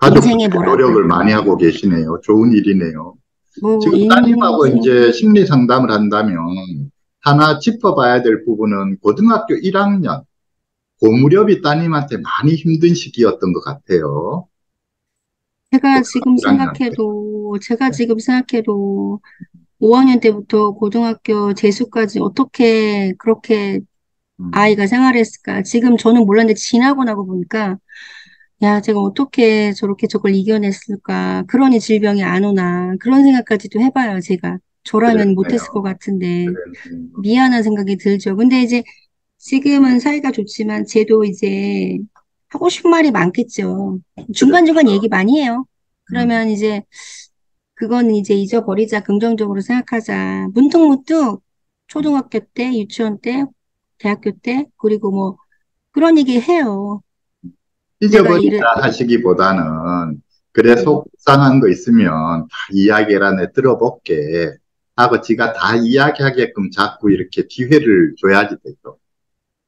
가족분들 노력을 많이 하고 계시네요. 좋은 일이네요. 뭐, 지금 예, 따님하고 예. 이제 심리 상담을 한다면 하나 짚어봐야 될 부분은 고등학교 일 학년, 그 무렵이 따님한테 많이 힘든 시기였던 것 같아요. 제가 지금 생각해도, 때. 제가 지금 생각해도 오 학년 때부터 고등학교 재수까지 어떻게 그렇게 음. 아이가 생활했을까. 지금 저는 몰랐는데 지나고 나고 보니까 야, 제가 어떻게 저렇게 저걸 이겨냈을까? 그러니 질병이 안 오나? 그런 생각까지도 해봐요, 제가. 저라면 못했을 것 같은데. 그랬네요. 미안한 생각이 들죠. 근데 이제 지금은 사이가 좋지만 쟤도 이제 하고 싶은 말이 많겠죠. 중간중간 그랬죠. 얘기 많이 해요. 그러면 음. 이제 그건 이제 잊어버리자, 긍정적으로 생각하자. 문득문득 초등학교 때, 유치원 때, 대학교 때, 그리고 뭐 그런 얘기 해요. 잊어버리자 하시기보다는 그래 속상한 거 있으면 다 이야기해라 내 들어볼게 하고 지가 다 이야기하게끔 자꾸 이렇게 기회를 줘야지 되죠.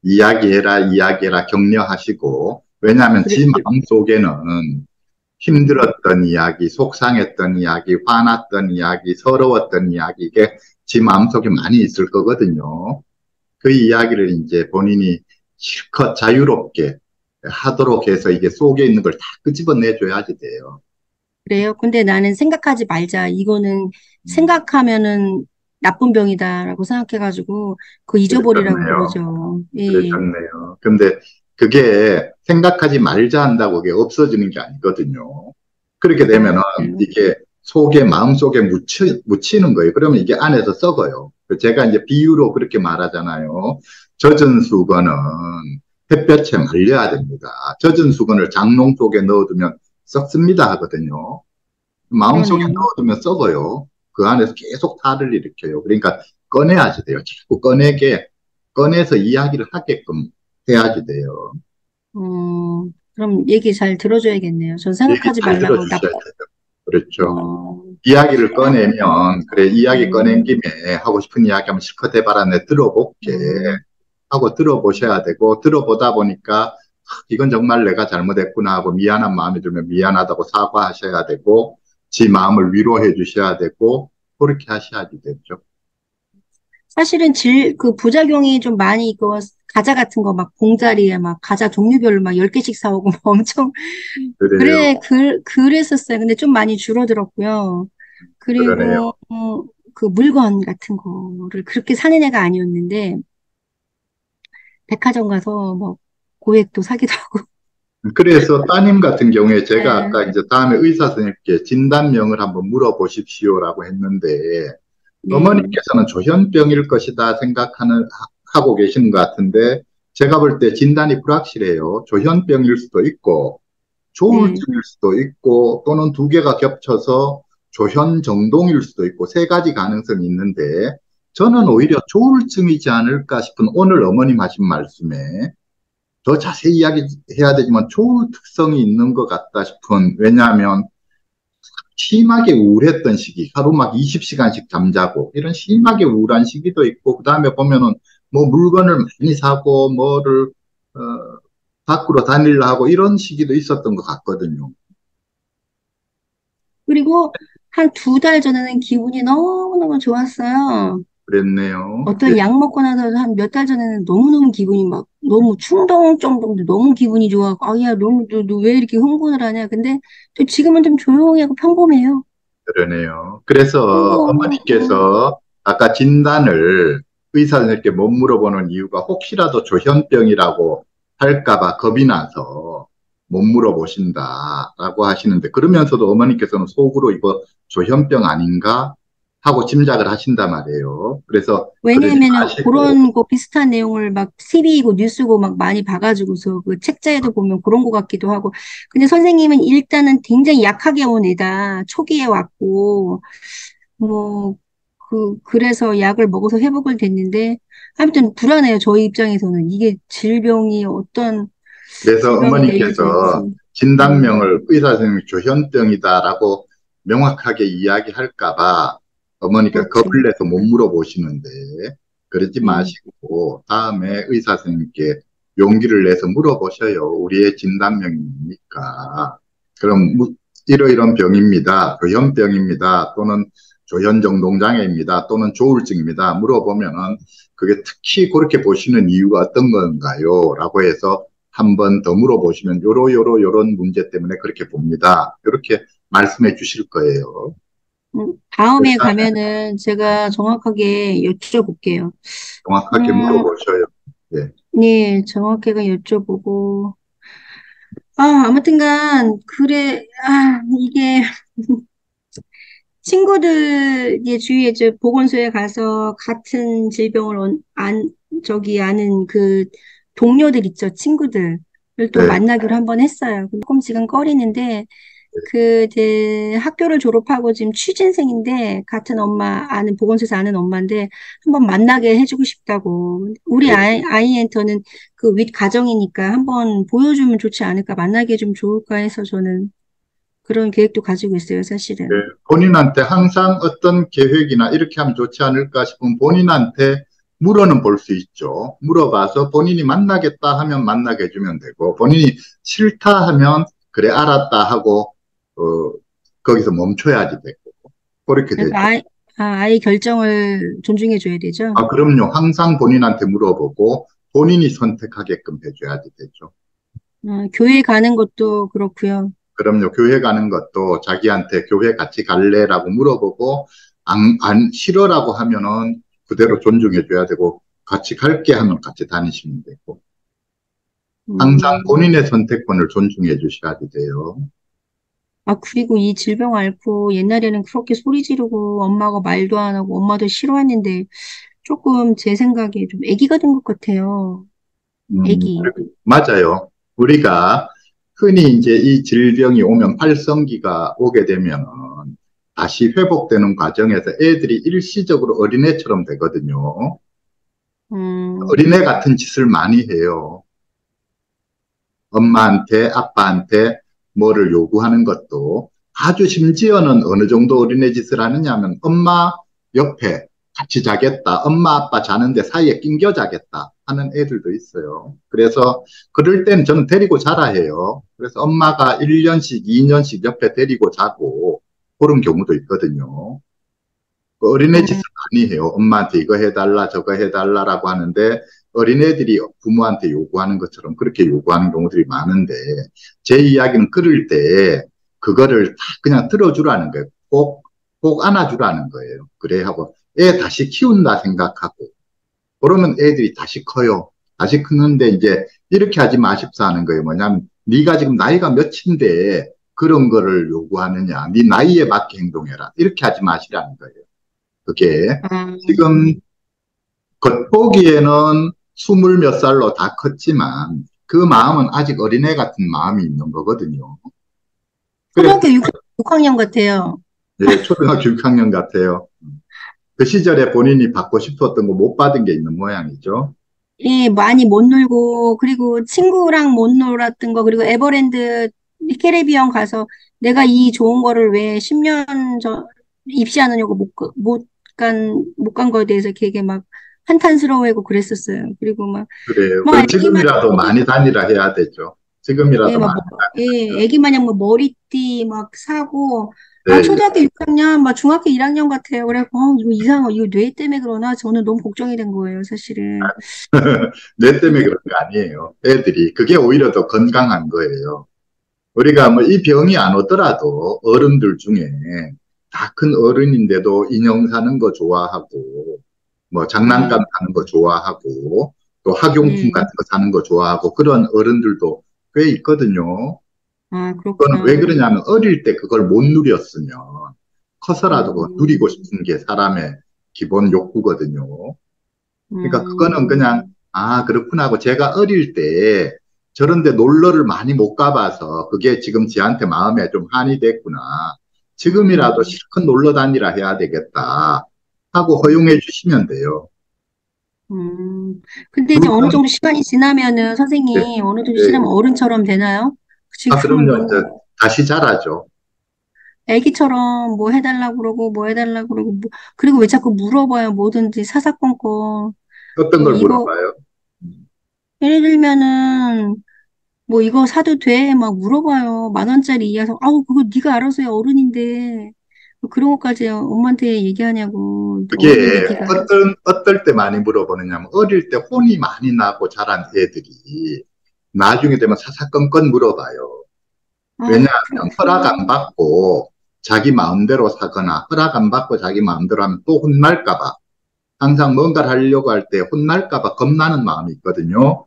이야기해라 이야기해라 격려하시고 왜냐하면 그렇죠. 지 마음속에는 힘들었던 이야기, 속상했던 이야기, 화났던 이야기, 서러웠던 이야기 이게 지 마음속에 많이 있을 거거든요. 그 이야기를 이제 본인이 실컷 자유롭게 하도록 해서 이게 속에 있는 걸 다 끄집어내줘야지 돼요. 그래요? 근데 나는 생각하지 말자. 이거는 음. 생각하면은 나쁜 병이다라고 생각해가지고 그 잊어버리라고 그러죠. 예. 그러셨네요. 근데 그게 생각하지 말자 한다고 그게 없어지는 게 아니거든요. 그렇게 되면은 음. 이게 속에 마음속에 묻히, 묻히는 거예요. 그러면 이게 안에서 썩어요. 제가 이제 비유로 그렇게 말하잖아요. 젖은 수건은 햇볕에 말려야 됩니다. 젖은 수건을 장롱 속에 넣어두면 썩습니다 하거든요. 마음속에 네. 넣어두면 썩어요. 그 안에서 계속 탈을 일으켜요. 그러니까 꺼내야지 돼요. 자꾸 꺼내게, 꺼내서 이야기를 하게끔 해야지 돼요. 어, 그럼 얘기 잘 들어줘야겠네요. 전 생각하지 말라고. 나빠. 그렇죠. 어... 이야기를 꺼내면 그래 이야기 음... 꺼낸 김에 하고 싶은 이야기하면 실컷 해봐라 내 들어볼게. 음... 하고 들어보셔야 되고 들어보다 보니까 이건 정말 내가 잘못했구나 하고 미안한 마음이 들면 미안하다고 사과하셔야 되고 지 마음을 위로해 주셔야 되고 그렇게 하셔야지 되죠. 사실은 질, 그 부작용이 좀 많이 있고 과자 같은 거 막 봉자리에 막 과자 종류별로 막 열 개씩 사오고 막 엄청 그래, 그, 그랬었어요. 근데 좀 많이 줄어들었고요. 그리고 어, 그 물건 같은 거를 그렇게 사는 애가 아니었는데 백화점 가서 뭐 고액도 사기도 하고. 그래서 따님 같은 경우에 제가 네. 아까 이제 다음에 의사 선생님께 진단명을 한번 물어보십시오라고 했는데 네. 어머니께서는 조현병일 것이다 생각하는 하고 계신 것 같은데 제가 볼 때 진단이 불확실해요. 조현병일 수도 있고 조울증일 수도 있고 또는 두 개가 겹쳐서 조현정동일 수도 있고 세 가지 가능성이 있는데 저는 오히려 조울증이지 않을까 싶은 오늘 어머님 하신 말씀에 더 자세히 이야기해야 되지만 조울 특성이 있는 것 같다 싶은 왜냐하면 심하게 우울했던 시기 하루 막 이십 시간씩 잠자고 이런 심하게 우울한 시기도 있고 그 다음에 보면은 뭐 물건을 많이 사고 뭐를 어, 밖으로 다니려 하고 이런 시기도 있었던 것 같거든요. 그리고 한 두 달 전에는 기분이 너무너무 좋았어요. 그랬네요. 어떤 예. 약 먹고 나서 한 몇 달 전에는 너무너무 기분이 막 너무 충동 정도인데 너무 기분이 좋아하고 아, 야, 너무 너, 너 왜 이렇게 흥분을 하냐. 근데 또 지금은 좀 조용히 하고 평범해요. 그러네요. 그래서 어, 어머니께서 어. 아까 진단을 의사 선생님께 못 물어보는 이유가 혹시라도 조현병이라고 할까봐 겁이 나서 못 물어보신다라고 하시는데 그러면서도 어머니께서는 속으로 이거 조현병 아닌가 하고 짐작을 하신단 말이에요. 그래서 왜냐하면 그런 거 비슷한 내용을 막 티비고 뉴스고 막 많이 봐가지고서 그 책자에도 보면 그런 거 같기도 하고 근데 선생님은 일단은 굉장히 약하게 온 애다 초기에 왔고 뭐 그, 그래서 약을 먹어서 회복을 됐는데 아무튼 불안해요. 저희 입장에서는 이게 질병이 어떤 그래서 어머니께서 진단명을 의사 선생님이 조현병이다라고 명확하게 이야기할까봐 어머니가 그렇죠. 겁을 내서 못 물어보시는데 그러지 마시고 다음에 의사 선생님께 용기를 내서 물어보셔요. 우리의 진단명이니까 그럼 이러이런 병입니다. 조현병입니다. 또는 조현정동장애입니다. 또는 조울증입니다. 물어보면은 그게 특히 그렇게 보시는 이유가 어떤 건가요? 라고 해서 한 번 더 물어보시면 요러 요러 요런 문제 때문에 그렇게 봅니다. 이렇게 말씀해 주실 거예요. 다음에 그래서, 가면은 제가 정확하게 여쭤볼게요. 정확하게 음, 물어보셔요. 네. 네, 정확하게 여쭤보고. 아, 아무튼간 그래, 아, 이게. 친구들의 주위에 저 보건소에 가서 같은 질병을 안, 저기 아는 그 동료들 있죠. 친구들을 또 네. 만나기로 한번 했어요. 조금씩은 꺼리는데, 그, 제 학교를 졸업하고 지금 취준생인데, 같은 엄마, 아는, 보건소에서 아는 엄마인데, 한번 만나게 해주고 싶다고. 우리 아이, 아이엔터는 그 윗 가정이니까 한번 보여주면 좋지 않을까, 만나게 해주면 좋을까 해서 저는. 그런 계획도 가지고 있어요, 사실은. 네, 본인한테 항상 어떤 계획이나 이렇게 하면 좋지 않을까 싶은 본인한테 물어는 볼 수 있죠. 물어봐서 본인이 만나겠다 하면 만나게 해주면 되고 본인이 싫다 하면 그래 알았다 하고 어, 거기서 멈춰야지 되고 그렇게 되죠. 아이, 아, 아이 결정을 존중해 줘야 되죠? 아, 그럼요. 항상 본인한테 물어보고 본인이 선택하게끔 해줘야지 되죠. 아, 교회 가는 것도 그렇고요. 그럼요. 교회 가는 것도 자기한테 교회 같이 갈래라고 물어보고 안, 안 싫어라고 하면은 그대로 존중해 줘야 되고 같이 갈게 하면 같이 다니시면 되고 항상 본인의 선택권을 존중해 주셔야 돼요. 아 그리고 이 질병 앓고 옛날에는 그렇게 소리 지르고 엄마가 말도 안 하고 엄마도 싫어했는데 조금 제 생각에 좀 애기가 된 것 같아요. 애기. 음, 맞아요. 우리가 흔히 이제 이 질병이 오면 팔성기가 오게 되면 다시 회복되는 과정에서 애들이 일시적으로 어린애처럼 되거든요. 음. 어린애 같은 짓을 많이 해요. 엄마한테 아빠한테 뭐를 요구하는 것도 아주 심지어는 어느 정도 어린애 짓을 하느냐 하면 엄마 옆에 같이 자겠다. 엄마 아빠 자는데 사이에 낑겨 자겠다 하는 애들도 있어요. 그래서 그럴 때는 저는 데리고 자라 해요. 그래서 엄마가 일 년씩 이 년씩 옆에 데리고 자고 그런 경우도 있거든요. 어린애 짓을 많이 해요. 엄마한테 이거 해달라 저거 해달라라고 하는데 어린애들이 부모한테 요구하는 것처럼 그렇게 요구하는 경우들이 많은데, 제 이야기는 그럴 때 그거를 다 그냥 들어주라는 거예요. 꼭, 꼭 안아주라는 거예요. 그래 하고 애 다시 키운다 생각하고, 그러면 애들이 다시 커요. 다시 크는데 이제 이렇게 하지 마십사 하는 거예요. 뭐냐면, 네가 지금 나이가 몇인데 그런 거를 요구하느냐, 네 나이에 맞게 행동해라, 이렇게 하지 마시라는 거예요. 그게 음. 지금 겉보기에는 스물 몇 살로 다 컸지만 그 마음은 아직 어린애 같은 마음이 있는 거거든요. 초등학교 그래, 육 학년 같아요. 네, 초등학교 육 학년 같아요. 그 시절에 본인이 받고 싶었던 거 못 받은 게 있는 모양이죠. 예, 많이 못 놀고, 그리고 친구랑 못 놀았던 거, 그리고 에버랜드 캐리비안 가서 내가 이 좋은 거를 왜 십 년 전 입시하느냐고 못, 못 간, 못 간 거에 대해서 되게 막 한탄스러워하고 그랬었어요. 그리고 막. 그래요. 막 지금이라도 많이 다니라 해야 되죠. 지금이라도 네, 많이 다니라. 예, 애기 마냥 뭐 머리띠 막 사고, 네. 아, 초등학교 육 학년, 막 중학교 일 학년 같아요. 그래서 어, 이거 이상해. 이거 뇌 때문에 그러나? 저는 너무 걱정이 된 거예요, 사실은. 뇌 때문에 그런 게 아니에요. 애들이. 그게 오히려 더 건강한 거예요. 우리가 뭐 이 병이 안 오더라도 어른들 중에 다 큰 어른인데도 인형 사는 거 좋아하고, 뭐 장난감 음. 사는 거 좋아하고, 또 학용품 음. 같은 거 사는 거 좋아하고, 그런 어른들도 꽤 있거든요. 아, 그건 왜 그러냐면, 어릴 때 그걸 못 누렸으면 커서라도 음. 누리고 싶은 게 사람의 기본 욕구거든요. 그러니까 음. 그거는 그냥, 아, 그렇구나 하고, 제가 어릴 때 저런데 놀러를 많이 못 가봐서 그게 지금 지한테 마음에 좀 한이 됐구나, 지금이라도 실컷 놀러 다니라 해야 되겠다 하고 허용해 주시면 돼요. 음, 근데 이제 어느 정도 시간이 지나면은 선생님, 네. 어느 정도 지나면 네. 어른처럼 되나요? 지금 아, 그럼요. 이제 다시 자라죠. 애기처럼 뭐 해달라고 그러고, 뭐 해달라고 그러고, 뭐, 그리고 왜 자꾸 물어봐요, 뭐든지 사사건건. 어떤 걸 이거, 물어봐요? 예를 들면은, 뭐 이거 사도 돼? 막 물어봐요. 만 원짜리 이하서, 아우, 그거 네가 알아서 해, 어른인데. 뭐 그런 것까지 엄마한테 얘기하냐고. 그게 어떤, 어떨 때 많이 물어보느냐면, 어릴 때 혼이 많이 나고 자란 애들이 나중에 되면 사사건건 물어봐요. 왜냐하면 아, 허락 안 받고 자기 마음대로 사거나, 허락 안 받고 자기 마음대로 하면 또 혼날까 봐, 항상 뭔가를 하려고 할 때 혼날까 봐 겁나는 마음이 있거든요.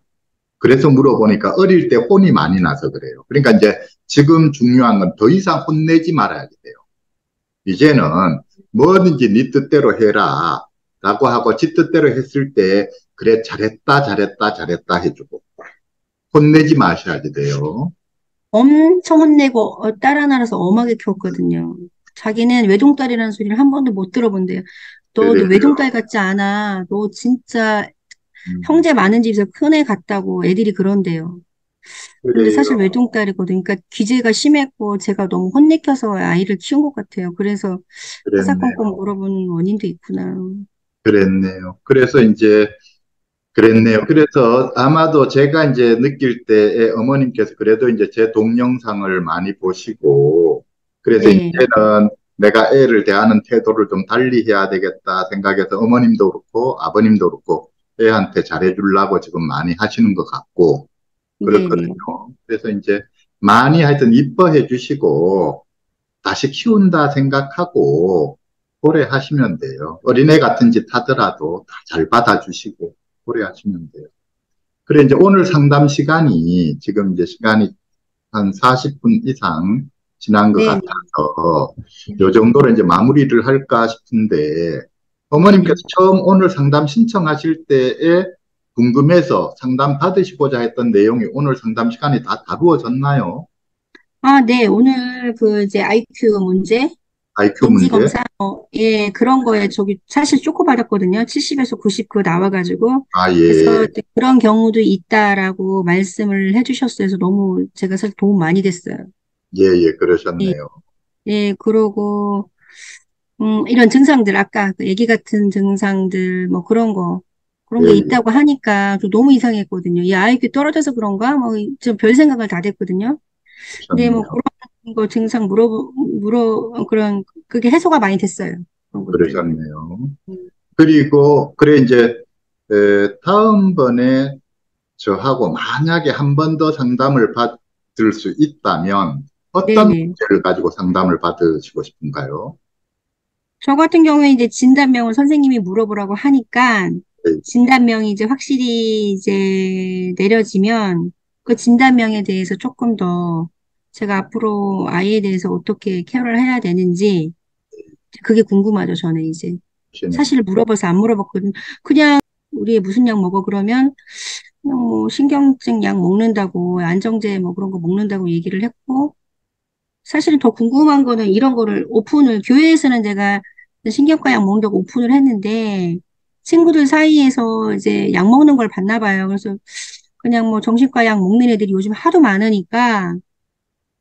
그래서 물어보니까 어릴 때 혼이 많이 나서 그래요. 그러니까 이제 지금 중요한 건 더 이상 혼내지 말아야 돼요. 이제는 뭐든지 네 뜻대로 해라 라고 하고, 지 뜻대로 했을 때 그래, 잘했다 잘했다 잘했다 해주고, 혼내지 마셔야지 돼요. 엄청 혼내고 어, 딸 하나라서 엄하게 키웠거든요. 자기는 외동딸이라는 소리를 한 번도 못 들어본대요. 너도 네네, 외동딸 그래요. 같지 않아. 너 진짜 음. 형제 많은 집에서 큰 애 같다고 애들이 그런대요. 그래요. 근데 사실 외동딸이거든요. 그러니까 규제가 심했고 제가 너무 혼내켜서 아이를 키운 것 같아요. 그래서 사사건건 물어보는 원인도 있구나. 그랬네요. 그래서 이제 그랬네요. 그래서 아마도 제가 이제 느낄 때에 어머님께서 그래도 이제 제 동영상을 많이 보시고, 그래서 네. 이제는 내가 애를 대하는 태도를 좀 달리 해야 되겠다 생각해서 어머님도 그렇고 아버님도 그렇고 애한테 잘해주려고 지금 많이 하시는 것 같고 그렇거든요. 네. 그래서 이제 많이 하여튼 이뻐해 주시고 다시 키운다 생각하고 오래 하시면 돼요. 어린애 같은 짓 하더라도 다 잘 받아주시고 오래 하시면 돼요. 그래, 이제 오늘 상담 시간이 지금 이제 시간이 한 사십 분 이상 지난 것 네. 같아서 요 정도로 이제 마무리를 할까 싶은데, 어머님께서 처음 오늘 상담 신청하실 때에 궁금해서 상담 받으시고자 했던 내용이 오늘 상담 시간에 다 다루어졌나요? 아, 네. 오늘 그 이제 아이큐 문제, 아이큐 문제, 검사, 어, 예, 그런 거에 저기 사실 쪼꼬 받았거든요. 칠십에서 구십 그 나와가지고. 아, 예. 그래서 그런 경우도 있다라고 말씀을 해주셨어요. 그래서 너무 제가 사실 도움 많이 됐어요. 예, 예, 그러셨네요. 예, 예, 그러고, 음, 이런 증상들, 아까 그 애기 같은 증상들, 뭐 그런 거, 그런 예, 게 있다고 예. 하니까 좀 너무 이상했거든요. 이 아이큐 떨어져서 그런가? 뭐, 좀 별 생각을 다 됐거든요. 그렇네요. 근데 뭐 그런 거 증상 물어, 물어, 그런, 그게 해소가 많이 됐어요. 그러셨네요. 음. 그리고, 그래, 이제 에, 다음번에 저하고 만약에 한 번 더 상담을 받을 수 있다면 어떤 네네. 문제를 가지고 상담을 받으시고 싶은가요? 저 같은 경우에 이제 진단명을 선생님이 물어보라고 하니까 네. 진단명이 이제 확실히 이제 내려지면 그 진단명에 대해서 조금 더 제가 앞으로 아이에 대해서 어떻게 케어를 해야 되는지 그게 궁금하죠. 저는 이제 사실 물어봐서 안 물어봤거든요. 그냥 우리 무슨 약 먹어 그러면 뭐 신경증 약 먹는다고 안정제 뭐 그런 거 먹는다고 얘기를 했고, 사실은 더 궁금한 거는 이런 거를 오픈을 교회에서는 제가 신경과 약 먹는다고 오픈을 했는데 친구들 사이에서 이제 약 먹는 걸 봤나 봐요. 그래서 그냥 뭐 정신과 약 먹는 애들이 요즘 하도 많으니까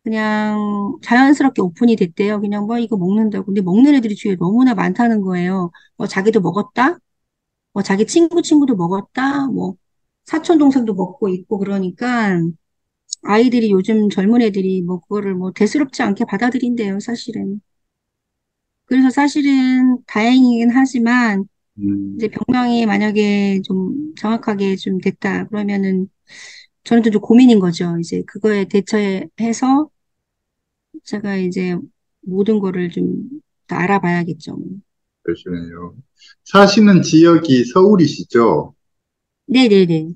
그냥 자연스럽게 오픈이 됐대요. 그냥 뭐 이거 먹는다고. 근데 먹는 애들이 주위에 너무나 많다는 거예요. 뭐 자기도 먹었다? 뭐 자기 친구 친구도 먹었다? 뭐 사촌 동생도 먹고 있고, 그러니까 아이들이 요즘 젊은 애들이 뭐 그거를 뭐 대수롭지 않게 받아들인대요, 사실은. 그래서 사실은 다행이긴 하지만 음. 이제 병명이 만약에 좀 정확하게 좀 됐다 그러면은 저는 좀 고민인 거죠. 이제 그거에 대처해서 제가 이제 모든 거를 좀 다 알아봐야겠죠. 그러시네요. 사시는 지역이 서울이시죠? 네네네.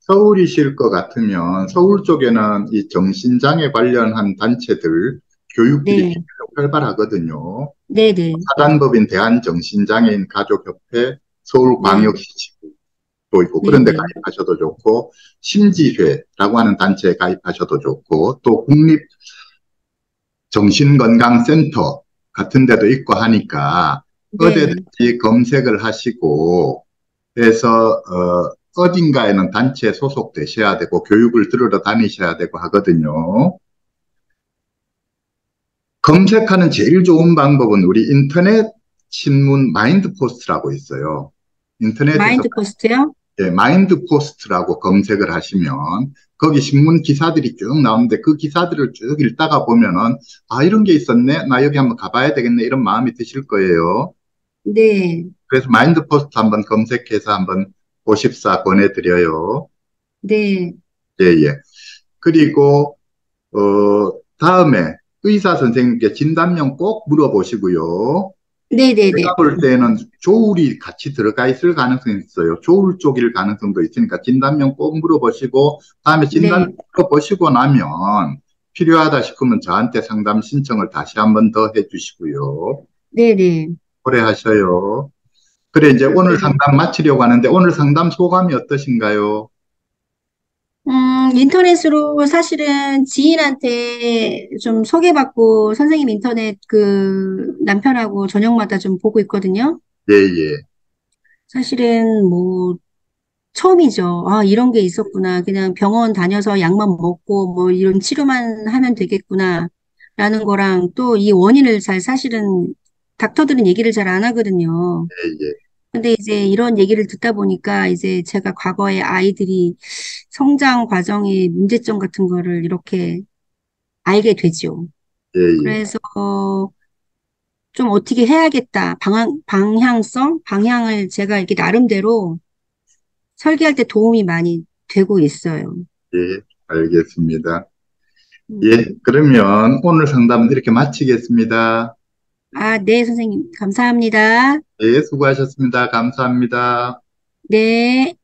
서울이실 것 같으면 서울 쪽에는 이 정신장애 관련한 단체들 교육들이 네. 활발하거든요. 네네. 사단법인 대한정신장애인 가족협회 서울광역시 지구 있고 그런 데 가입하셔도 좋고, 심지회라고 하는 단체에 가입하셔도 좋고, 또 국립정신건강센터 같은 데도 있고 하니까 네. 어디든지 검색을 하시고 해서 어, 어딘가에는 단체에 소속되셔야 되고 교육을 들으러 다니셔야 되고 하거든요. 검색하는 제일 좋은 방법은 우리 인터넷 신문 마인드포스트라고 있어요. 인터넷에서 마인드포스트요? 네, 마인드포스트라고 검색을 하시면 거기 신문 기사들이 쭉 나오는데 그 기사들을 쭉 읽다가 보면은 아, 이런 게 있었네, 나 여기 한번 가봐야 되겠네, 이런 마음이 드실 거예요. 네. 그래서 마인드포스트 한번 검색해서 한번 보십사 권해드려요. 네. 예, 예. 그리고 어 다음에 의사 선생님께 진단명 꼭 물어보시고요. 네네네. 제가 볼 때는 조울이 같이 들어가 있을 가능성이 있어요. 조울 쪽일 가능성도 있으니까 진단명 꼭 물어보시고, 다음에 진단명 네. 물어보시고 나면 필요하다 싶으면 저한테 상담 신청을 다시 한 번 더 해주시고요. 네네. 오래 하셔요. 그래, 이제 오늘 상담 마치려고 하는데 오늘 상담 소감이 어떠신가요? 음, 인터넷으로 사실은 지인한테 좀 소개받고 선생님 인터넷 그 남편하고 저녁마다 좀 보고 있거든요. 예, 예. 사실은 뭐 처음이죠. 아, 이런 게 있었구나. 그냥 병원 다녀서 약만 먹고 뭐 이런 치료만 하면 되겠구나 라는 거랑, 또 이 원인을 잘 사실은 닥터들은 얘기를 잘 안 하거든요. 예, 예. 근데 이제 이런 얘기를 듣다 보니까 이제 제가 과거에 아이들이 성장 과정의 문제점 같은 거를 이렇게 알게 되죠. 예, 예. 그래서 좀 어떻게 해야겠다. 방향, 방향성, 방향을 제가 이렇게 나름대로 설계할 때 도움이 많이 되고 있어요. 예, 알겠습니다. 음. 예, 그러면 오늘 상담은 이렇게 마치겠습니다. 아, 네, 선생님. 감사합니다. 네, 수고하셨습니다. 감사합니다. 네.